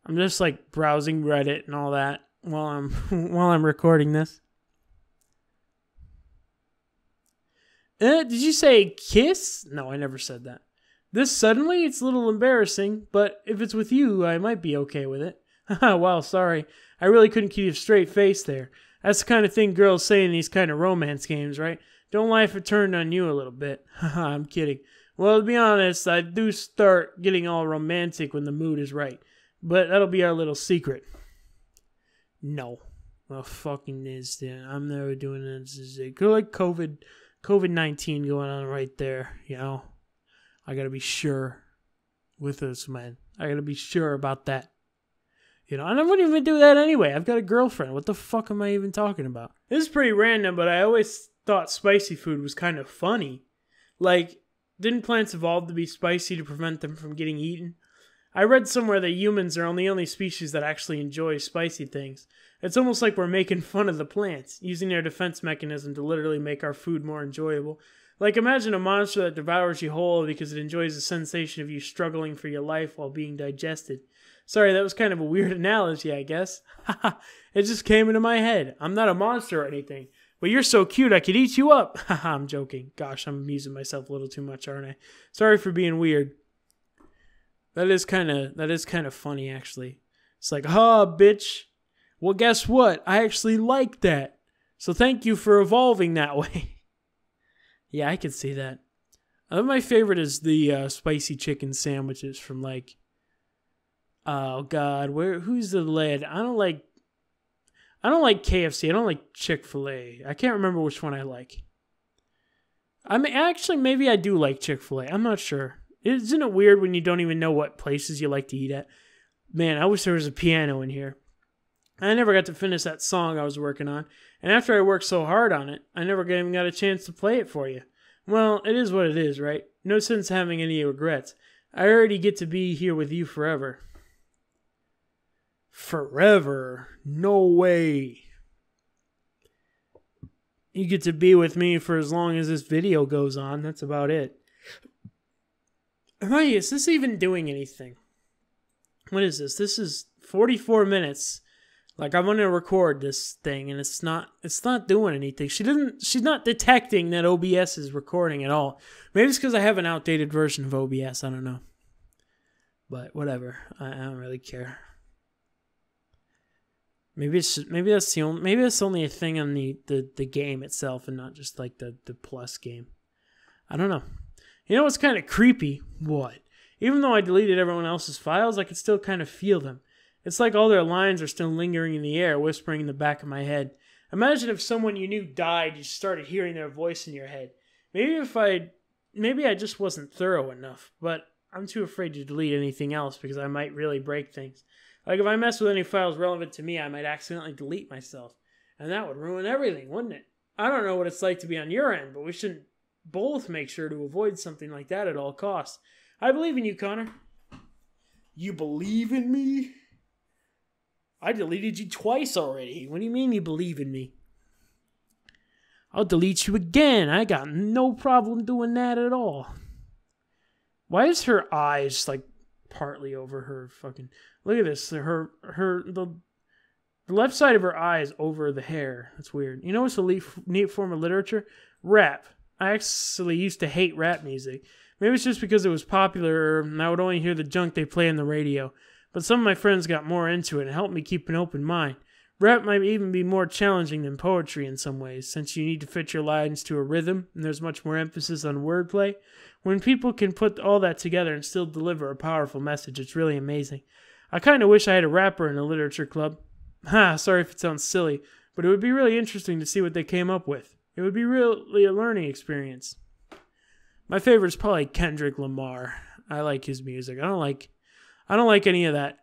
I'm just like browsing Reddit and all that while I'm, while I'm recording this. Uh, did you say kiss? No, I never said that. This suddenly, it's a little embarrassing, but if it's with you, I might be okay with it. Haha, wow, sorry. I really couldn't keep a straight face there. That's the kind of thing girls say in these kind of romance games, right? Don't lie if it turned on you a little bit. Haha, I'm kidding. Well, to be honest, I do start getting all romantic when the mood is right. But that'll be our little secret. No. Well, fucking is then. I'm never doing this. It's like COVID, COVID nineteen going on right there, you know? I gotta be sure with this, man. I gotta be sure about that. You know, and I wouldn't even do that anyway. I've got a girlfriend. What the fuck am I even talking about? This is pretty random, but I always thought spicy food was kind of funny. Like, didn't plants evolve to be spicy to prevent them from getting eaten? I read somewhere that humans are the only species that actually enjoy spicy things. It's almost like we're making fun of the plants, using their defense mechanism to literally make our food more enjoyable. Like, imagine a monster that devours you whole because it enjoys the sensation of you struggling for your life while being digested. Sorry, that was kind of a weird analogy, I guess. Haha, it just came into my head. I'm not a monster or anything. But you're so cute, I could eat you up. Haha, I'm joking. Gosh, I'm amusing myself a little too much, aren't I? Sorry for being weird. That is kind of that is kind of funny, actually. It's like, ha, oh, bitch. Well, guess what? I actually like that. So thank you for evolving that way. Yeah, I can see that. Uh, my favorite is the uh, spicy chicken sandwiches from, like, oh God, where who's the lead? I don't like, I don't like K F C. I don't like Chick-fil-A. I can't remember which one I like. I mean, actually, maybe I do like Chick-fil-A. I'm not sure. Isn't it weird when you don't even know what places you like to eat at? Man, I wish there was a piano in here. I never got to finish that song I was working on, and after I worked so hard on it, I never even got a chance to play it for you. Well, it is what it is, right? No sense having any regrets. I already get to be here with you forever. Forever? No way. You get to be with me for as long as this video goes on. That's about it. Right, is this even doing anything? What is this? This is forty-four minutes. Like, I want to record this thing, and it's not it's not doing anything. She didn't she's not detecting that O B S is recording at all. Maybe it's because I have an outdated version of O B S, I don't know. But whatever. I, I don't really care. Maybe it's just, maybe that's the only maybe that's only a thing on the, the, the game itself and not just like the, the plus game. I don't know. You know what's kind of creepy? What? Even though I deleted everyone else's files, I could still kind of feel them. It's like all their lines are still lingering in the air, whispering in the back of my head. Imagine if someone you knew died, you started hearing their voice in your head. Maybe if I... Maybe I just wasn't thorough enough, but I'm too afraid to delete anything else because I might really break things. Like, if I mess with any files relevant to me, I might accidentally delete myself. And that would ruin everything, wouldn't it? I don't know what it's like to be on your end, but we shouldn't both make sure to avoid something like that at all costs. I believe in you, Connor. You believe in me? I deleted you twice already. What do you mean you believe in me? I'll delete you again. I got no problem doing that at all. Why is her eyes like partly over her fucking... Look at this. Her her the, the left side of her eye is over the hair. That's weird. You know what's a neat form of literature? Rap. I actually used to hate rap music. Maybe it's just because it was popular and I would only hear the junk they play on the radio. But some of my friends got more into it and helped me keep an open mind. Rap might even be more challenging than poetry in some ways, since you need to fit your lines to a rhythm, and there's much more emphasis on wordplay. When people can put all that together and still deliver a powerful message, it's really amazing. I kind of wish I had a rapper in a literature club. Ha, sorry if it sounds silly, but it would be really interesting to see what they came up with. It would be really a learning experience. My favorite is probably Kendrick Lamar. I like his music. I don't like... I don't like any of that.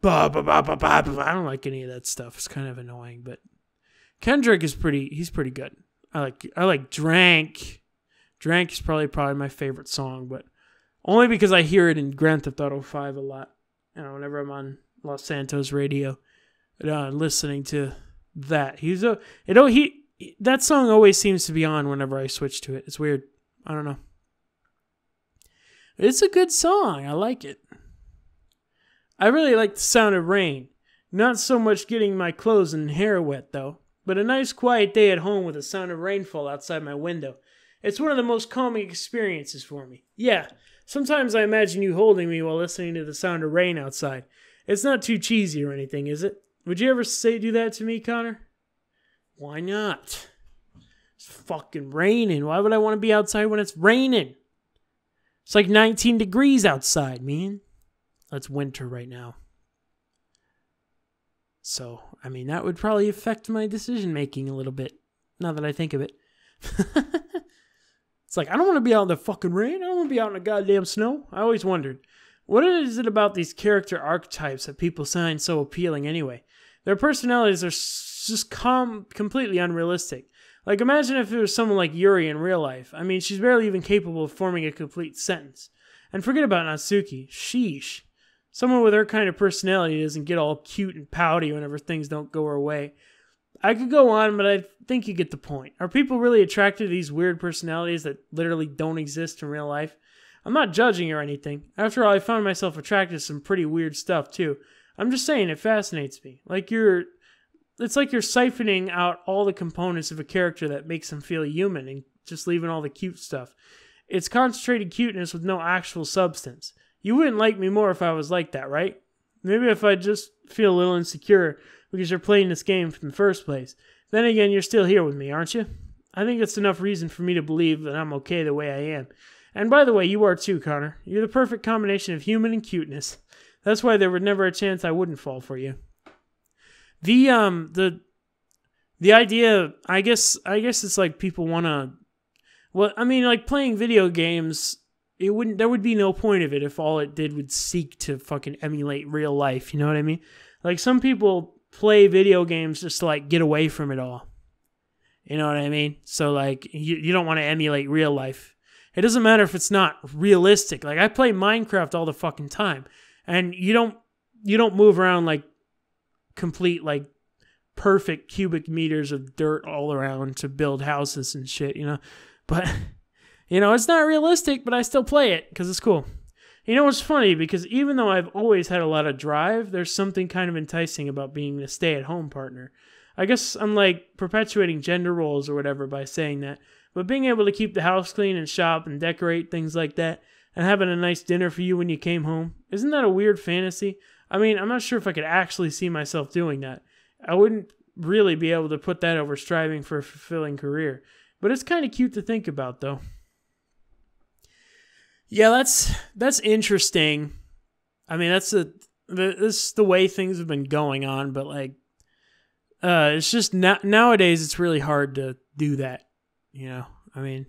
Bah, bah, bah, bah, bah, bah. I don't like any of that stuff. It's kind of annoying, but Kendrick is pretty. He's pretty good. I like. I like Drank. Drank is probably probably my favorite song, but only because I hear it in Grand Theft Auto five a lot. You know, whenever I'm on Los Santos radio, uh, listening to that. He's a. You know, he that song always seems to be on whenever I switch to it. It's weird. I don't know. It's a good song. I like it. I really like the sound of rain. Not so much getting my clothes and hair wet, though, but a nice quiet day at home with the sound of rainfall outside my window. It's one of the most calming experiences for me. Yeah, sometimes I imagine you holding me while listening to the sound of rain outside. It's not too cheesy or anything, is it? Would you ever say do that to me, Connor? Why not? It's fucking raining. Why would I want to be outside when it's raining? It's like nineteen degrees outside, man. That's winter right now. So, I mean, that would probably affect my decision-making a little bit, now that I think of it. It's like, I don't want to be out in the fucking rain. I don't want to be out in the goddamn snow. I always wondered, what is it about these character archetypes that people find so appealing anyway? Their personalities are just com completely unrealistic. Like, imagine if it was someone like Yuri in real life. I mean, she's barely even capable of forming a complete sentence. And forget about Natsuki. Sheesh. Someone with her kind of personality doesn't get all cute and pouty whenever things don't go her way. I could go on, but I think you get the point. Are people really attracted to these weird personalities that literally don't exist in real life? I'm not judging or anything. After all, I found myself attracted to some pretty weird stuff, too. I'm just saying it fascinates me. Like you're... It's like you're siphoning out all the components of a character that makes them feel human and just leaving all the cute stuff. It's concentrated cuteness with no actual substance. You wouldn't like me more if I was like that, right? Maybe if I just feel a little insecure because you're playing this game from the first place. Then again, you're still here with me, aren't you? I think that's enough reason for me to believe that I'm okay the way I am. And by the way, you are too, Connor. You're the perfect combination of human and cuteness. That's why there was never a chance I wouldn't fall for you. The um the the idea I guess I guess it's like people wanna well I mean like playing video games, it wouldn't there would be no point of it if all it did would seek to fucking emulate real life, you know what I mean? Like some people play video games just to like get away from it all. You know what I mean? So like you, you don't want to emulate real life. It doesn't matter if it's not realistic. Like I play Minecraft all the fucking time and you don't you don't move around like complete like perfect cubic meters of dirt all around to build houses and shit, you know, but you know it's not realistic, but I still play it because it's cool. You know what's funny, because even though I've always had a lot of drive, there's something kind of enticing about being the stay-at-home partner. I guess I'm like perpetuating gender roles or whatever by saying that, but being able to keep the house clean and shop and decorate things like that and having a nice dinner for you when you came home, isn't that a weird fantasy? I mean, I'm not sure if I could actually see myself doing that. I wouldn't really be able to put that over striving for a fulfilling career. But it's kind of cute to think about, though. Yeah, that's that's interesting. I mean, that's a, the this the way things have been going on, but like, uh, it's just no, nowadays it's really hard to do that. You know, I mean,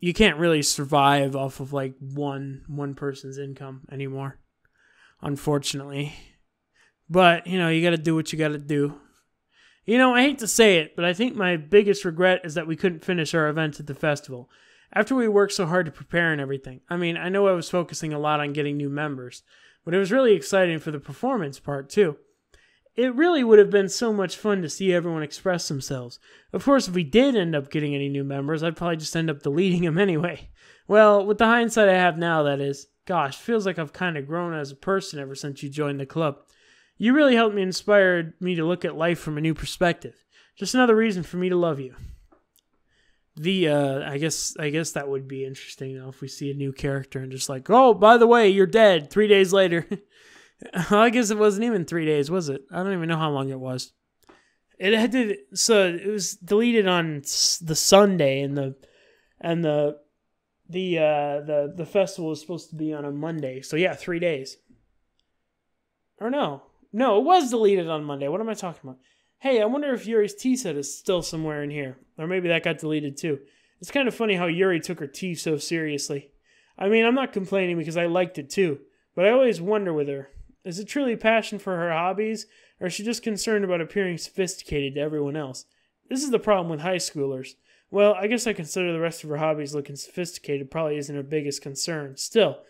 you can't really survive off of like one one person's income anymore. Unfortunately. But, you know, you got to do what you got to do. You know, I hate to say it, but I think my biggest regret is that we couldn't finish our event at the festival. After we worked so hard to prepare and everything. I mean, I know I was focusing a lot on getting new members, but it was really exciting for the performance part, too. It really would have been so much fun to see everyone express themselves. Of course, if we did end up getting any new members, I'd probably just end up deleting them anyway. Well, with the hindsight I have now, that is. Gosh, feels like I've kind of grown as a person ever since you joined the club. You really helped me, inspired me to look at life from a new perspective. Just another reason for me to love you. The, uh, I guess, I guess that would be interesting, though, if we see a new character and just like, oh, by the way, you're dead three days later. I guess it wasn't even three days, was it? I don't even know how long it was. It had to, so it was deleted on the Sunday, and the, and the, The uh the, the festival was supposed to be on a Monday, so yeah, three days. Or no. No, it was deleted on Monday. What am I talking about? Hey, I wonder if Yuri's tea set is still somewhere in here. Or maybe that got deleted too. It's kind of funny how Yuri took her tea so seriously. I mean, I'm not complaining because I liked it too, but I always wonder with her. Is it truly passion for her hobbies, or is she just concerned about appearing sophisticated to everyone else? This is the problem with high schoolers. Well, I guess I consider the rest of her hobbies looking sophisticated probably isn't her biggest concern. Still,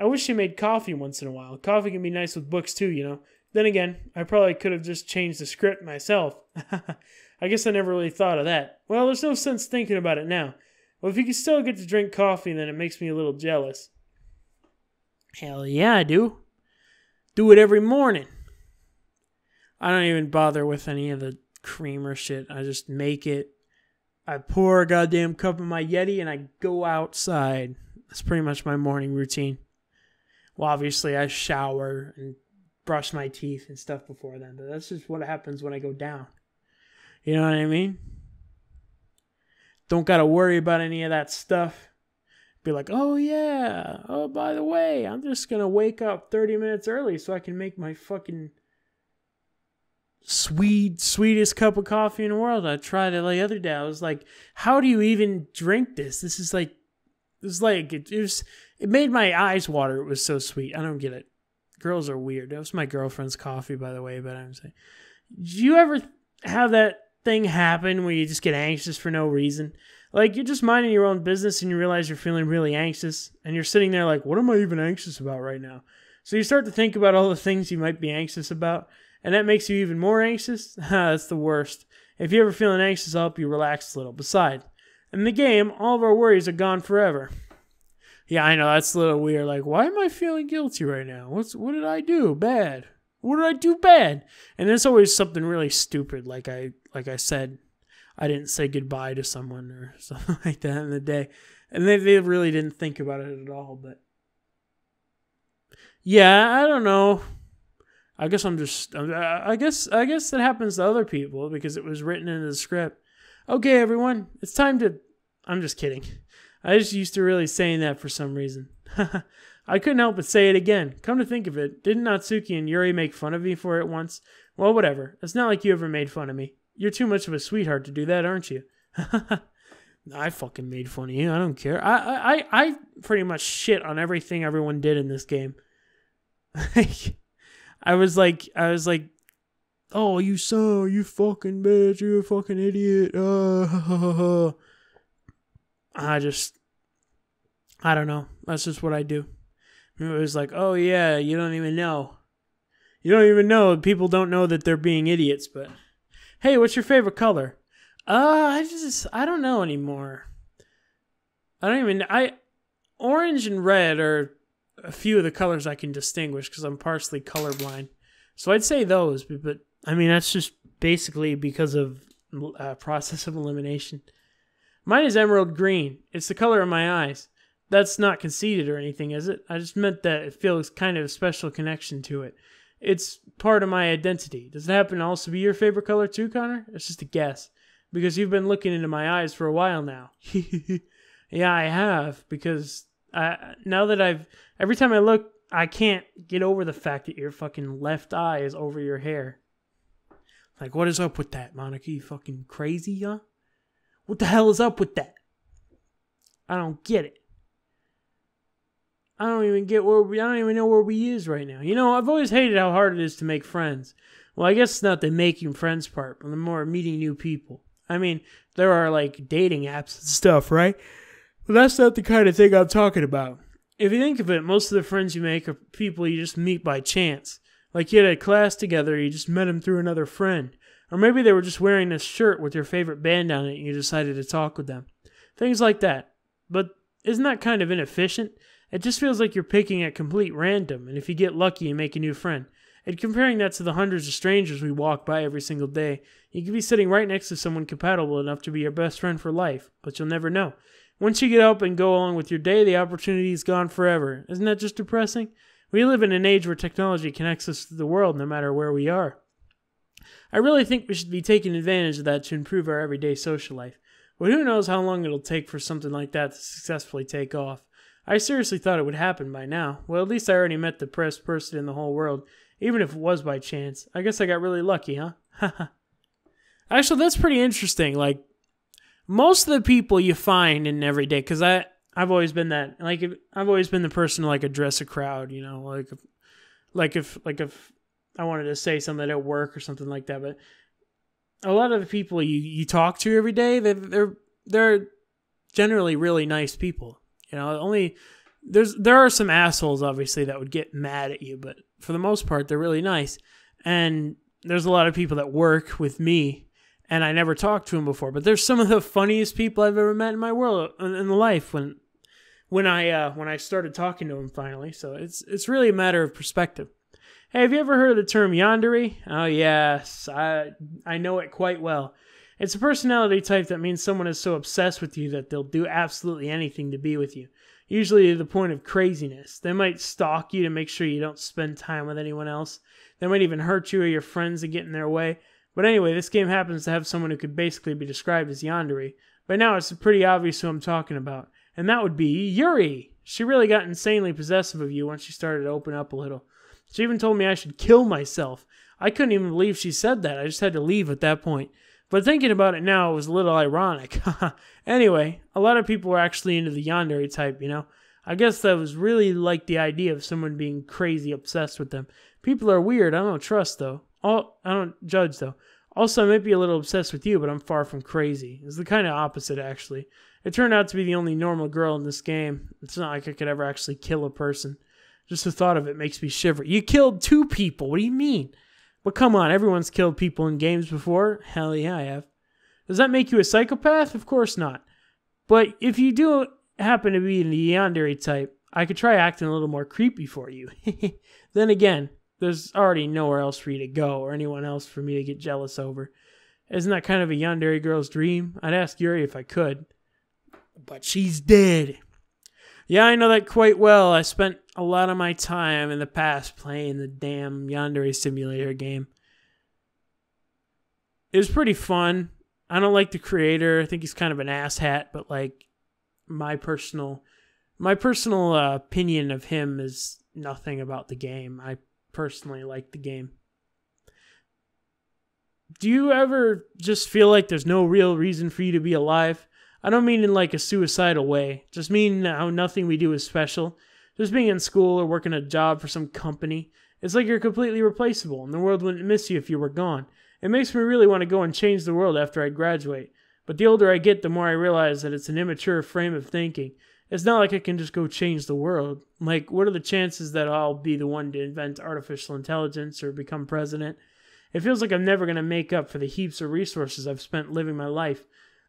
I wish she made coffee once in a while. Coffee can be nice with books too, you know. Then again, I probably could have just changed the script myself. I guess I never really thought of that. Well, there's no sense thinking about it now. Well, if you can still get to drink coffee, then it makes me a little jealous. Hell yeah, I do. Do it every morning. I don't even bother with any of the creamer shit. I just make it. I pour a goddamn cup in my Yeti and I go outside. That's pretty much my morning routine. Well, obviously I shower and brush my teeth and stuff before then, but that's just what happens when I go down. You know what I mean? Don't gotta worry about any of that stuff. Be like, oh yeah, oh by the way, I'm just gonna wake up thirty minutes early so I can make my fucking sweet, sweetest cup of coffee in the world. I tried it the other day. I was like, how do you even drink this? This is like, this is like, it, it was, it made my eyes water. It was so sweet. I don't get it. Girls are weird. That was my girlfriend's coffee, by the way, but I'm saying, do you ever have that thing happen where you just get anxious for no reason? Like, you're just minding your own business and you realize you're feeling really anxious and you're sitting there like, what am I even anxious about right now? So you start to think about all the things you might be anxious about, and that makes you even more anxious. That's the worst. If you're ever feeling anxious, I'll help you relax a little. Besides, in the game, all of our worries are gone forever. Yeah, I know, that's a little weird. Like, why am I feeling guilty right now? What's What did I do bad? What did I do bad? And it's always something really stupid. Like I like I said, I didn't say goodbye to someone or something like that in the day. And they, they really didn't think about it at all. But yeah, I don't know. I guess I'm just... I guess I guess that happens to other people because it was written into the script. Okay, everyone, it's time to... I'm just kidding. I just used to really saying that for some reason. I couldn't help but say it again. Come to think of it, didn't Natsuki and Yuri make fun of me for it once? Well, whatever. It's not like you ever made fun of me. You're too much of a sweetheart to do that, aren't you? I fucking made fun of you. I don't care. I, I, I pretty much shit on everything everyone did in this game. Like, I was like, I was like, oh, you saw, you fucking bitch, you fucking idiot. Uh, I just, I don't know. That's just what I do. It was like, oh yeah, you don't even know. You don't even know. People don't know that they're being idiots, but hey, what's your favorite color? Uh, I just, I don't know anymore. I don't even, I, orange and red are a few of the colors I can distinguish because I'm partially colorblind. So I'd say those, but, but I mean, that's just basically because of uh, process of elimination. Mine is emerald green. It's the color of my eyes. That's not conceited or anything, is it? I just meant that it feels kind of a special connection to it. It's part of my identity. Does it happen to also be your favorite color too, Connor? It's just a guess. Because you've been looking into my eyes for a while now. Yeah, I have. Because I, now that I've... Every time I look, I can't get over the fact that your fucking left eye is over your hair. Like, what is up with that, Monika? You fucking crazy, huh? What the hell is up with that? I don't get it. I don't even get where we, I don't even know where we is right now. You know, I've always hated how hard it is to make friends. Well, I guess it's not the making friends part, but the more meeting new people. I mean, there are like dating apps and stuff, right? But that's not the kind of thing I'm talking about. If you think of it, most of the friends you make are people you just meet by chance. Like you had a class together, you just met them through another friend. Or maybe they were just wearing a shirt with your favorite band on it and you decided to talk with them. Things like that. But isn't that kind of inefficient? It just feels like you're picking at complete random, and if you get lucky, you make a new friend. And comparing that to the hundreds of strangers we walk by every single day, you could be sitting right next to someone compatible enough to be your best friend for life, but you'll never know. Once you get up and go along with your day, the opportunity is gone forever. Isn't that just depressing? We live in an age where technology connects us to the world no matter where we are. I really think we should be taking advantage of that to improve our everyday social life, but who knows how long it'll take for something like that to successfully take off. I seriously thought it would happen by now. Well, at least I already met the best person in the whole world, even if it was by chance. I guess I got really lucky, huh? Haha. Actually, that's pretty interesting. Like, most of the people you find in everyday, because I, I've always been that, like, if, I've always been the person to, like, address a crowd, you know, like, if, like if, like, if I wanted to say something at work or something like that, but a lot of the people you, you talk to every day, they, they're, they're generally really nice people. You know, only there's there are some assholes obviously that would get mad at you, but for the most part they're really nice. And there's a lot of people that work with me, and I never talked to them before, but there's some of the funniest people I've ever met in my world in life when when I uh, when I started talking to them finally. So it's it's really a matter of perspective. Hey, have you ever heard of the term yandere? Oh yes, I I know it quite well. It's a personality type that means someone is so obsessed with you that they'll do absolutely anything to be with you, usually to the point of craziness. They might stalk you to make sure you don't spend time with anyone else. They might even hurt you or your friends and get in their way. But anyway, this game happens to have someone who could basically be described as yandere. By now, it's pretty obvious who I'm talking about, and that would be Yuri. She really got insanely possessive of you once she started to open up a little. She even told me I should kill myself. I couldn't even believe she said that. I just had to leave at that point. But thinking about it now, it was a little ironic. Anyway, a lot of people were actually into the yandere type, you know? I guess that was really like the idea of someone being crazy obsessed with them. People are weird. I don't trust, though. All, I don't judge, though. Also, I might be a little obsessed with you, but I'm far from crazy. It's the kind of opposite, actually. I turned out to be the only normal girl in this game. It's not like I could ever actually kill a person. Just the thought of it makes me shiver. You killed two people. What do you mean? But come on, everyone's killed people in games before. Hell yeah, I have. Does that make you a psychopath? Of course not. But if you do happen to be the Yandere type, I could try acting a little more creepy for you. Then again, there's already nowhere else for you to go or anyone else for me to get jealous over. Isn't that kind of a Yandere girl's dream? I'd ask Yuri if I could. But she's dead. Yeah, I know that quite well. I spent a lot of my time in the past playing the damn Yandere Simulator game. It was pretty fun. I don't like the creator. I think he's kind of an asshat, but like my personal my personal uh, opinion of him is nothing about the game. I personally like the game. Do you ever just feel like there's no real reason for you to be alive? I don't mean in like a suicidal way. Just mean how nothing we do is special. Just being in school or working a job for some company. It's like you're completely replaceable and the world wouldn't miss you if you were gone. It makes me really want to go and change the world after I graduate. But the older I get, the more I realize that it's an immature frame of thinking. It's not like I can just go change the world. Like, what are the chances that I'll be the one to invent artificial intelligence or become president? It feels like I'm never going to make up for the heaps of resources I've spent living my life.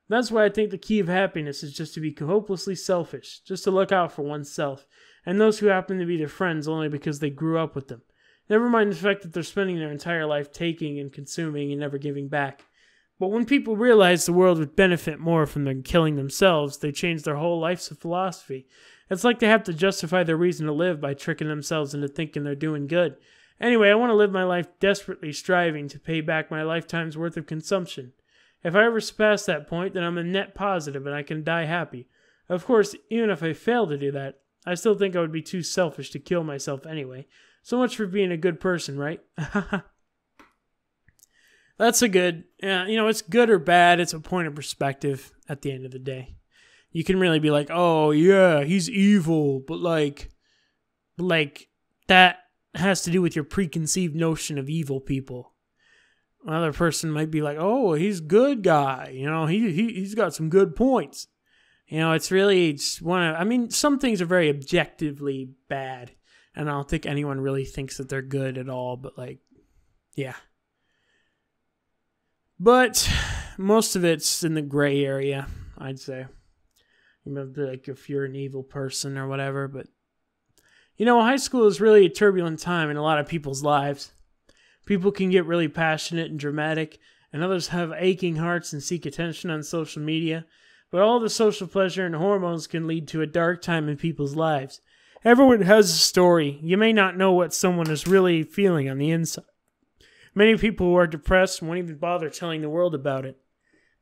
That's why I think the key of happiness is just to be hopelessly selfish, just to look out for oneself, and those who happen to be their friends only because they grew up with them. Never mind the fact that they're spending their entire life taking and consuming and never giving back. But when people realize the world would benefit more from them killing themselves, they change their whole life's philosophy. It's like they have to justify their reason to live by tricking themselves into thinking they're doing good. Anyway, I want to live my life desperately striving to pay back my lifetime's worth of consumption. If I ever surpass that point, then I'm a net positive and I can die happy. Of course, even if I fail to do that, I still think I would be too selfish to kill myself anyway. So much for being a good person, right? That's a good, uh, you know, it's good or bad. It's a point of perspective at the end of the day. You can really be like, oh yeah, he's evil, but like, but like that has to do with your preconceived notion of evil people. Another person might be like, oh, he's a good guy. You know, he, he, he's got some good points. You know, it's really just one of, I mean, some things are very objectively bad. And I don't think anyone really thinks that they're good at all. But like, yeah. But most of it's in the gray area, I'd say. You know, like if you're an evil person or whatever. But, you know, high school is really a turbulent time in a lot of people's lives. People can get really passionate and dramatic, and others have aching hearts and seek attention on social media. But all the social pleasure and hormones can lead to a dark time in people's lives. Everyone has a story. You may not know what someone is really feeling on the inside. Many people who are depressed won't even bother telling the world about it.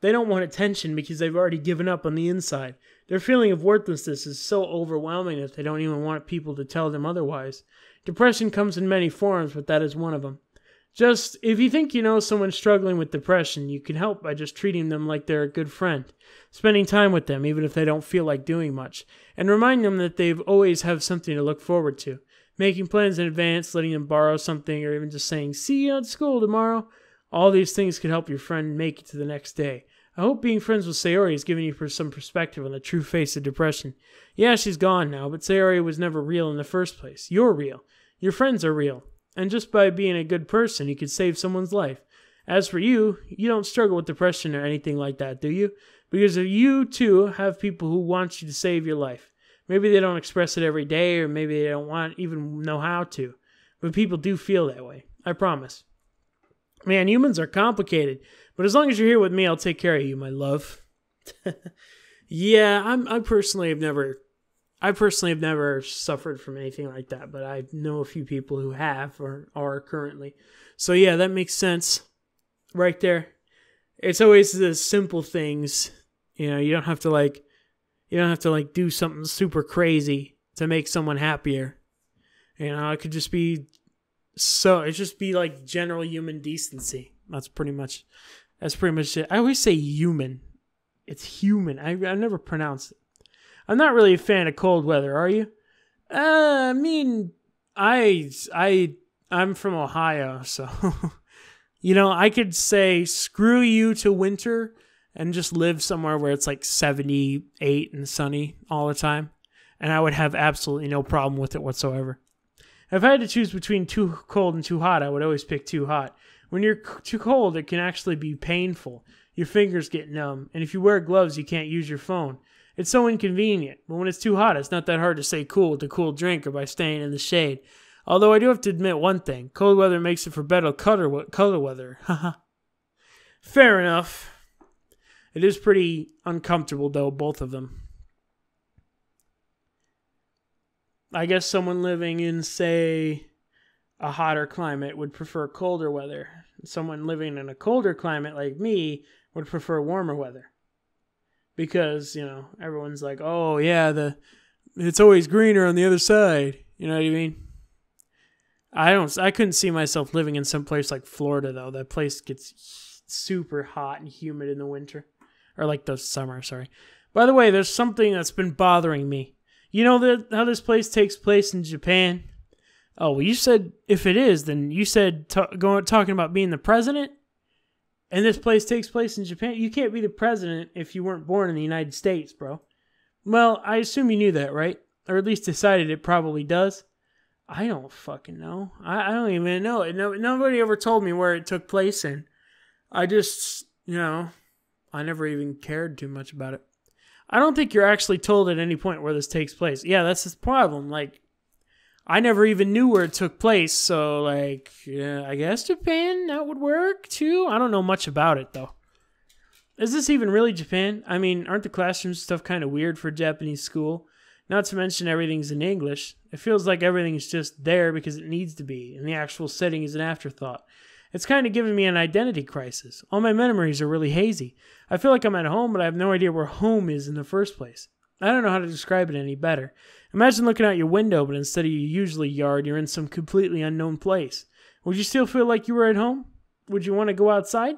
They don't want attention because they've already given up on the inside. Their feeling of worthlessness is so overwhelming that they don't even want people to tell them otherwise. Depression comes in many forms, but that is one of them. Just, if you think you know someone struggling with depression, you can help by just treating them like they're a good friend. Spending time with them, even if they don't feel like doing much. And remind them that they've always have something to look forward to. Making plans in advance, letting them borrow something, or even just saying, see you at school tomorrow. All these things could help your friend make it to the next day. I hope being friends with Sayori has given you some perspective on the true face of depression. Yeah, she's gone now, but Sayori was never real in the first place. You're real. Your friends are real. And just by being a good person, you could save someone's life. As for you, you don't struggle with depression or anything like that, do you? Because you, too, have people who want you to save your life. Maybe they don't express it every day, or maybe they don't want even know how to. But people do feel that way. I promise. Man, humans are complicated. But as long as you're here with me, I'll take care of you, my love. Yeah, I'm, I personally have never... I personally have never suffered from anything like that, but I know a few people who have or are currently. So yeah, that makes sense right there. It's always the simple things. You know, you don't have to like, you don't have to like do something super crazy to make someone happier. You know, it could just be so, it just be like general human decency. That's pretty much, that's pretty much it. I always say human. It's human. I, I never pronounce it. I'm not really a fan of cold weather, are you? Uh, I mean, I, I, I'm from Ohio, so you know, I could say screw you to winter and just live somewhere where it's like seventy-eight and sunny all the time, and I would have absolutely no problem with it whatsoever. If I had to choose between too cold and too hot, I would always pick too hot. When you're too cold, it can actually be painful. Your fingers get numb, and if you wear gloves, you can't use your phone. It's so inconvenient, but when it's too hot, it's not that hard to stay cool with a cool drink or by staying in the shade. Although I do have to admit one thing, cold weather makes it for better color, color weather. Haha. Fair enough. It is pretty uncomfortable, though, both of them. I guess someone living in, say, a hotter climate would prefer colder weather. Someone living in a colder climate like me would prefer warmer weather. Because, you know, everyone's like, oh, yeah, the it's always greener on the other side. You know what I mean? I don't, I couldn't see myself living in some place like Florida, though. That place gets super hot and humid in the winter. Or like the summer, sorry. By the way, there's something that's been bothering me. You know the, how this place takes place in Japan? Oh, well, you said, if it is, then you said t going, talking about being the president? And this place takes place in Japan? You can't be the president if you weren't born in the United States, bro. Well, I assume you knew that, right? Or at least decided it probably does. I don't fucking know. I, I don't even know. It. No, nobody ever told me where it took place in. I just, you know, I never even cared too much about it. I don't think you're actually told at any point where this takes place. Yeah, that's the problem. Like, I never even knew where it took place, so, like, yeah, I guess Japan, that would work, too? I don't know much about it, though. Is this even really Japan? I mean, aren't the classroom stuff kind of weird for Japanese school? Not to mention everything's in English. It feels like everything's just there because it needs to be, and the actual setting is an afterthought. It's kind of giving me an identity crisis. All my memories are really hazy. I feel like I'm at home, but I have no idea where home is in the first place. I don't know how to describe it any better. Imagine looking out your window, but instead of your usual yard, you're in some completely unknown place. Would you still feel like you were at home? Would you want to go outside?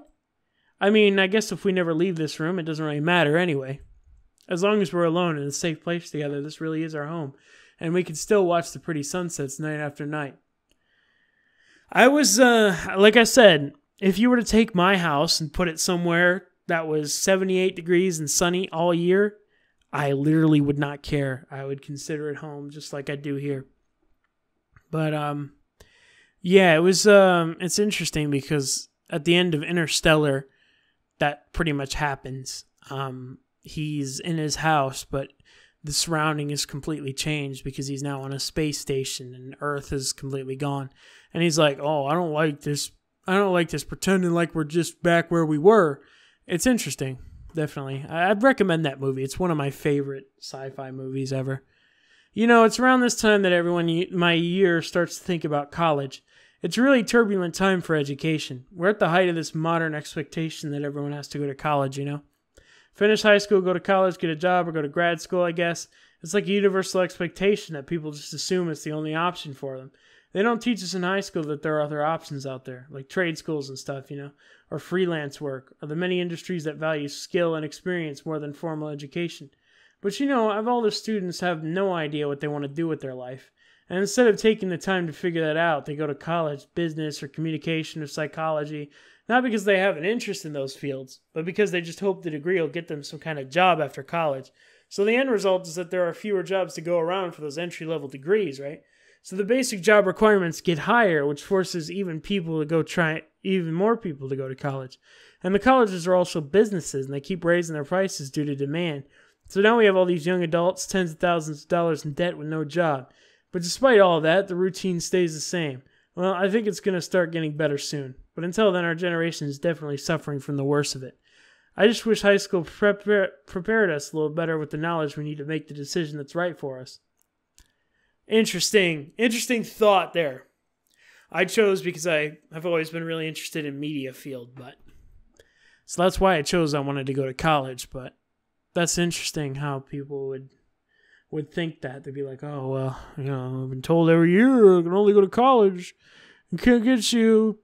I mean, I guess if we never leave this room, it doesn't really matter anyway. As long as we're alone in a safe place together, this really is our home, and we can still watch the pretty sunsets night after night. I was, uh, like I said, if you were to take my house and put it somewhere that was seventy-eight degrees and sunny all year, I literally would not care. I would consider it home just like I do here. But, um, yeah, it was, um, it's interesting because at the end of Interstellar, that pretty much happens. Um, he's in his house, but the surrounding is completely changed because he's now on a space station and Earth is completely gone. And he's like, oh, I don't like this. I don't like this pretending like we're just back where we were. It's interesting. Definitely. I'd recommend that movie. It's one of my favorite sci-fi movies ever. You know, it's around this time that everyone my year starts to think about college. It's a really turbulent time for education. We're at the height of this modern expectation that everyone has to go to college, you know? Finish high school, go to college, get a job, or go to grad school, I guess. It's like a universal expectation that people just assume it's the only option for them. They don't teach us in high school that there are other options out there, like trade schools and stuff, you know, or freelance work, or the many industries that value skill and experience more than formal education. But, you know, I've all the students have no idea what they want to do with their life. And instead of taking the time to figure that out, they go to college, business, or communication, or psychology, not because they have an interest in those fields, but because they just hope the degree will get them some kind of job after college. So the end result is that there are fewer jobs to go around for those entry-level degrees, right? So the basic job requirements get higher, which forces even people to go try even more people to go to college. And the colleges are also businesses, and they keep raising their prices due to demand. So now we have all these young adults, tens of thousands of dollars in debt with no job. But despite all that, the routine stays the same. Well, I think it's going to start getting better soon. But until then, our generation is definitely suffering from the worst of it. I just wish high school prepar- prepared us a little better with the knowledge we need to make the decision that's right for us. Interesting. Interesting thought there. I chose because I have always been really interested in media field, but so that's why I chose I wanted to go to college, but that's interesting how people would would think that. They'd be like, oh, well, you know, I've been told every year I can only go to college. You can't get you.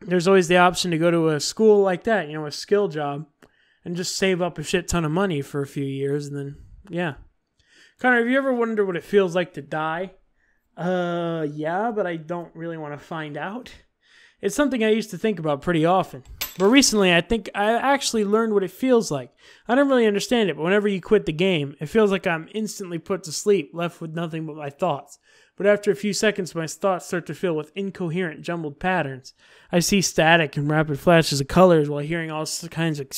There's always the option to go to a school like that, you know, a skill job, and just save up a shit ton of money for a few years, and then, yeah. Connor, have you ever wondered what it feels like to die? Uh, yeah, but I don't really want to find out. It's something I used to think about pretty often. But recently, I think I actually learned what it feels like. I don't really understand it, but whenever you quit the game, it feels like I'm instantly put to sleep, left with nothing but my thoughts. But after a few seconds, my thoughts start to fill with incoherent, jumbled patterns. I see static and rapid flashes of colors while hearing all kinds of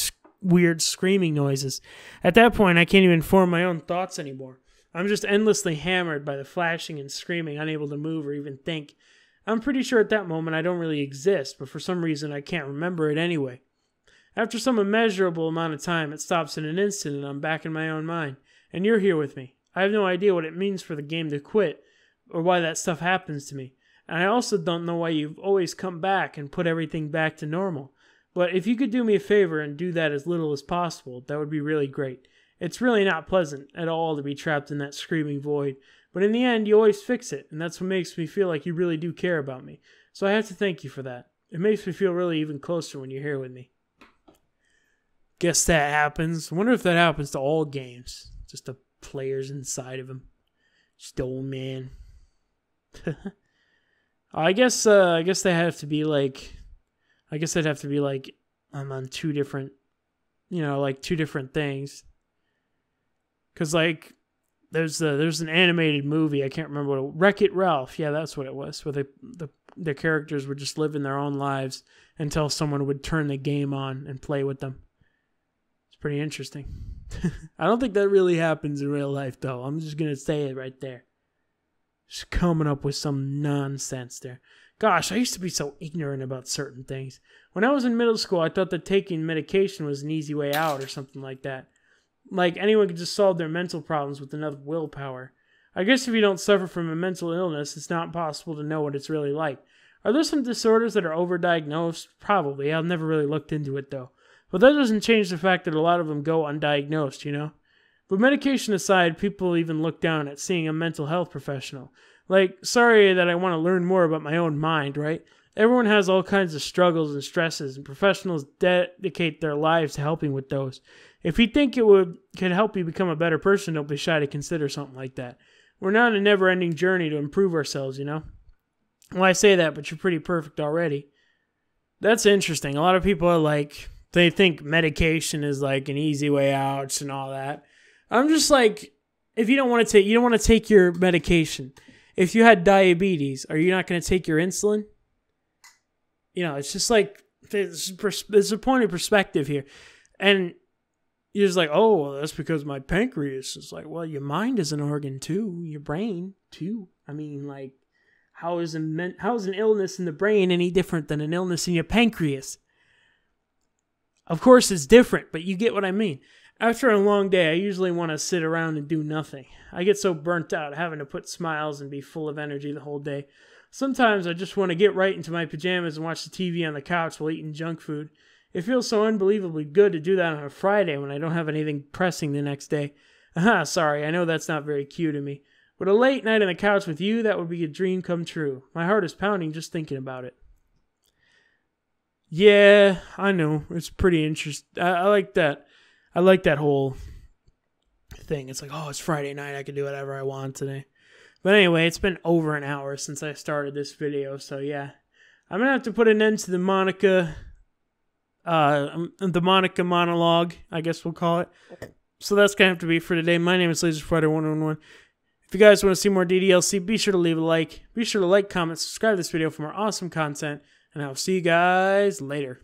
weird screaming noises. At that point, I can't even form my own thoughts anymore. I'm just endlessly hammered by the flashing and screaming, unable to move or even think. I'm pretty sure at that moment I don't really exist, but for some reason I can't remember it anyway. After some immeasurable amount of time, it stops in an instant and I'm back in my own mind. And you're here with me. I have no idea what it means for the game to quit, or why that stuff happens to me. And I also don't know why you've always come back and put everything back to normal. But if you could do me a favor and do that as little as possible, that would be really great. It's really not pleasant at all to be trapped in that screaming void. But in the end, you always fix it, and that's what makes me feel like you really do care about me. So I have to thank you for that. It makes me feel really even closer when you're here with me. Guess that happens. I wonder if that happens to all games. Just the players inside of them. Just old man. I guess, uh, I guess they have to be like... I guess they'd have to be like... I'm on two different... You know, like two different things. Because like... There's a, there's an animated movie, I can't remember what it Wreck-It Ralph, yeah, that's what it was, where they, the, the characters would just live in their own lives until someone would turn the game on and play with them. It's pretty interesting. I don't think that really happens in real life, though. I'm just going to say it right there. Just coming up with some nonsense there. Gosh, I used to be so ignorant about certain things. When I was in middle school, I thought that taking medication was an easy way out or something like that. Like, anyone could just solve their mental problems with enough willpower. I guess if you don't suffer from a mental illness, it's not possible to know what it's really like. Are there some disorders that are overdiagnosed? Probably. I've never really looked into it, though. But that doesn't change the fact that a lot of them go undiagnosed, you know? But medication aside, people even look down at seeing a mental health professional. Like, sorry that I want to learn more about my own mind, right? Everyone has all kinds of struggles and stresses, and professionals dedicate their lives to helping with those. If you think it would could help you become a better person, don't be shy to consider something like that. We're not on a never-ending journey to improve ourselves, you know? Well, I say that, but you're pretty perfect already. That's interesting. A lot of people are like, they think medication is like an easy way out and all that. I'm just like, if you don't want to take, you don't want to take your medication. If you had diabetes, are you not going to take your insulin? You know, it's just like, there's a point of perspective here. And you're just like, oh, well, that's because my pancreas is like, well, your mind is an organ too, your brain too. I mean, like, how is, a how is an illness in the brain any different than an illness in your pancreas? Of course it's different, but you get what I mean. After a long day, I usually want to sit around and do nothing. I get so burnt out having to put smiles and be full of energy the whole day. Sometimes I just want to get right into my pajamas and watch the T V on the couch while eating junk food. It feels so unbelievably good to do that on a Friday when I don't have anything pressing the next day. Aha, sorry, I know that's not very cute of me. But a late night on the couch with you, that would be a dream come true. My heart is pounding just thinking about it. Yeah, I know. It's pretty interesting. I, I like that. I like that whole thing. It's like, oh, it's Friday night. I can do whatever I want today. But anyway, it's been over an hour since I started this video. So yeah, I'm going to have to put an end to the Monika... Uh, the Monika monologue, I guess we'll call it. So that's going to have to be for today. My name is lazor fighter one one one. If you guys want to see more D D L C, be sure to leave a like. Be sure to like, comment, subscribe to this video for more awesome content. And I'll see you guys later.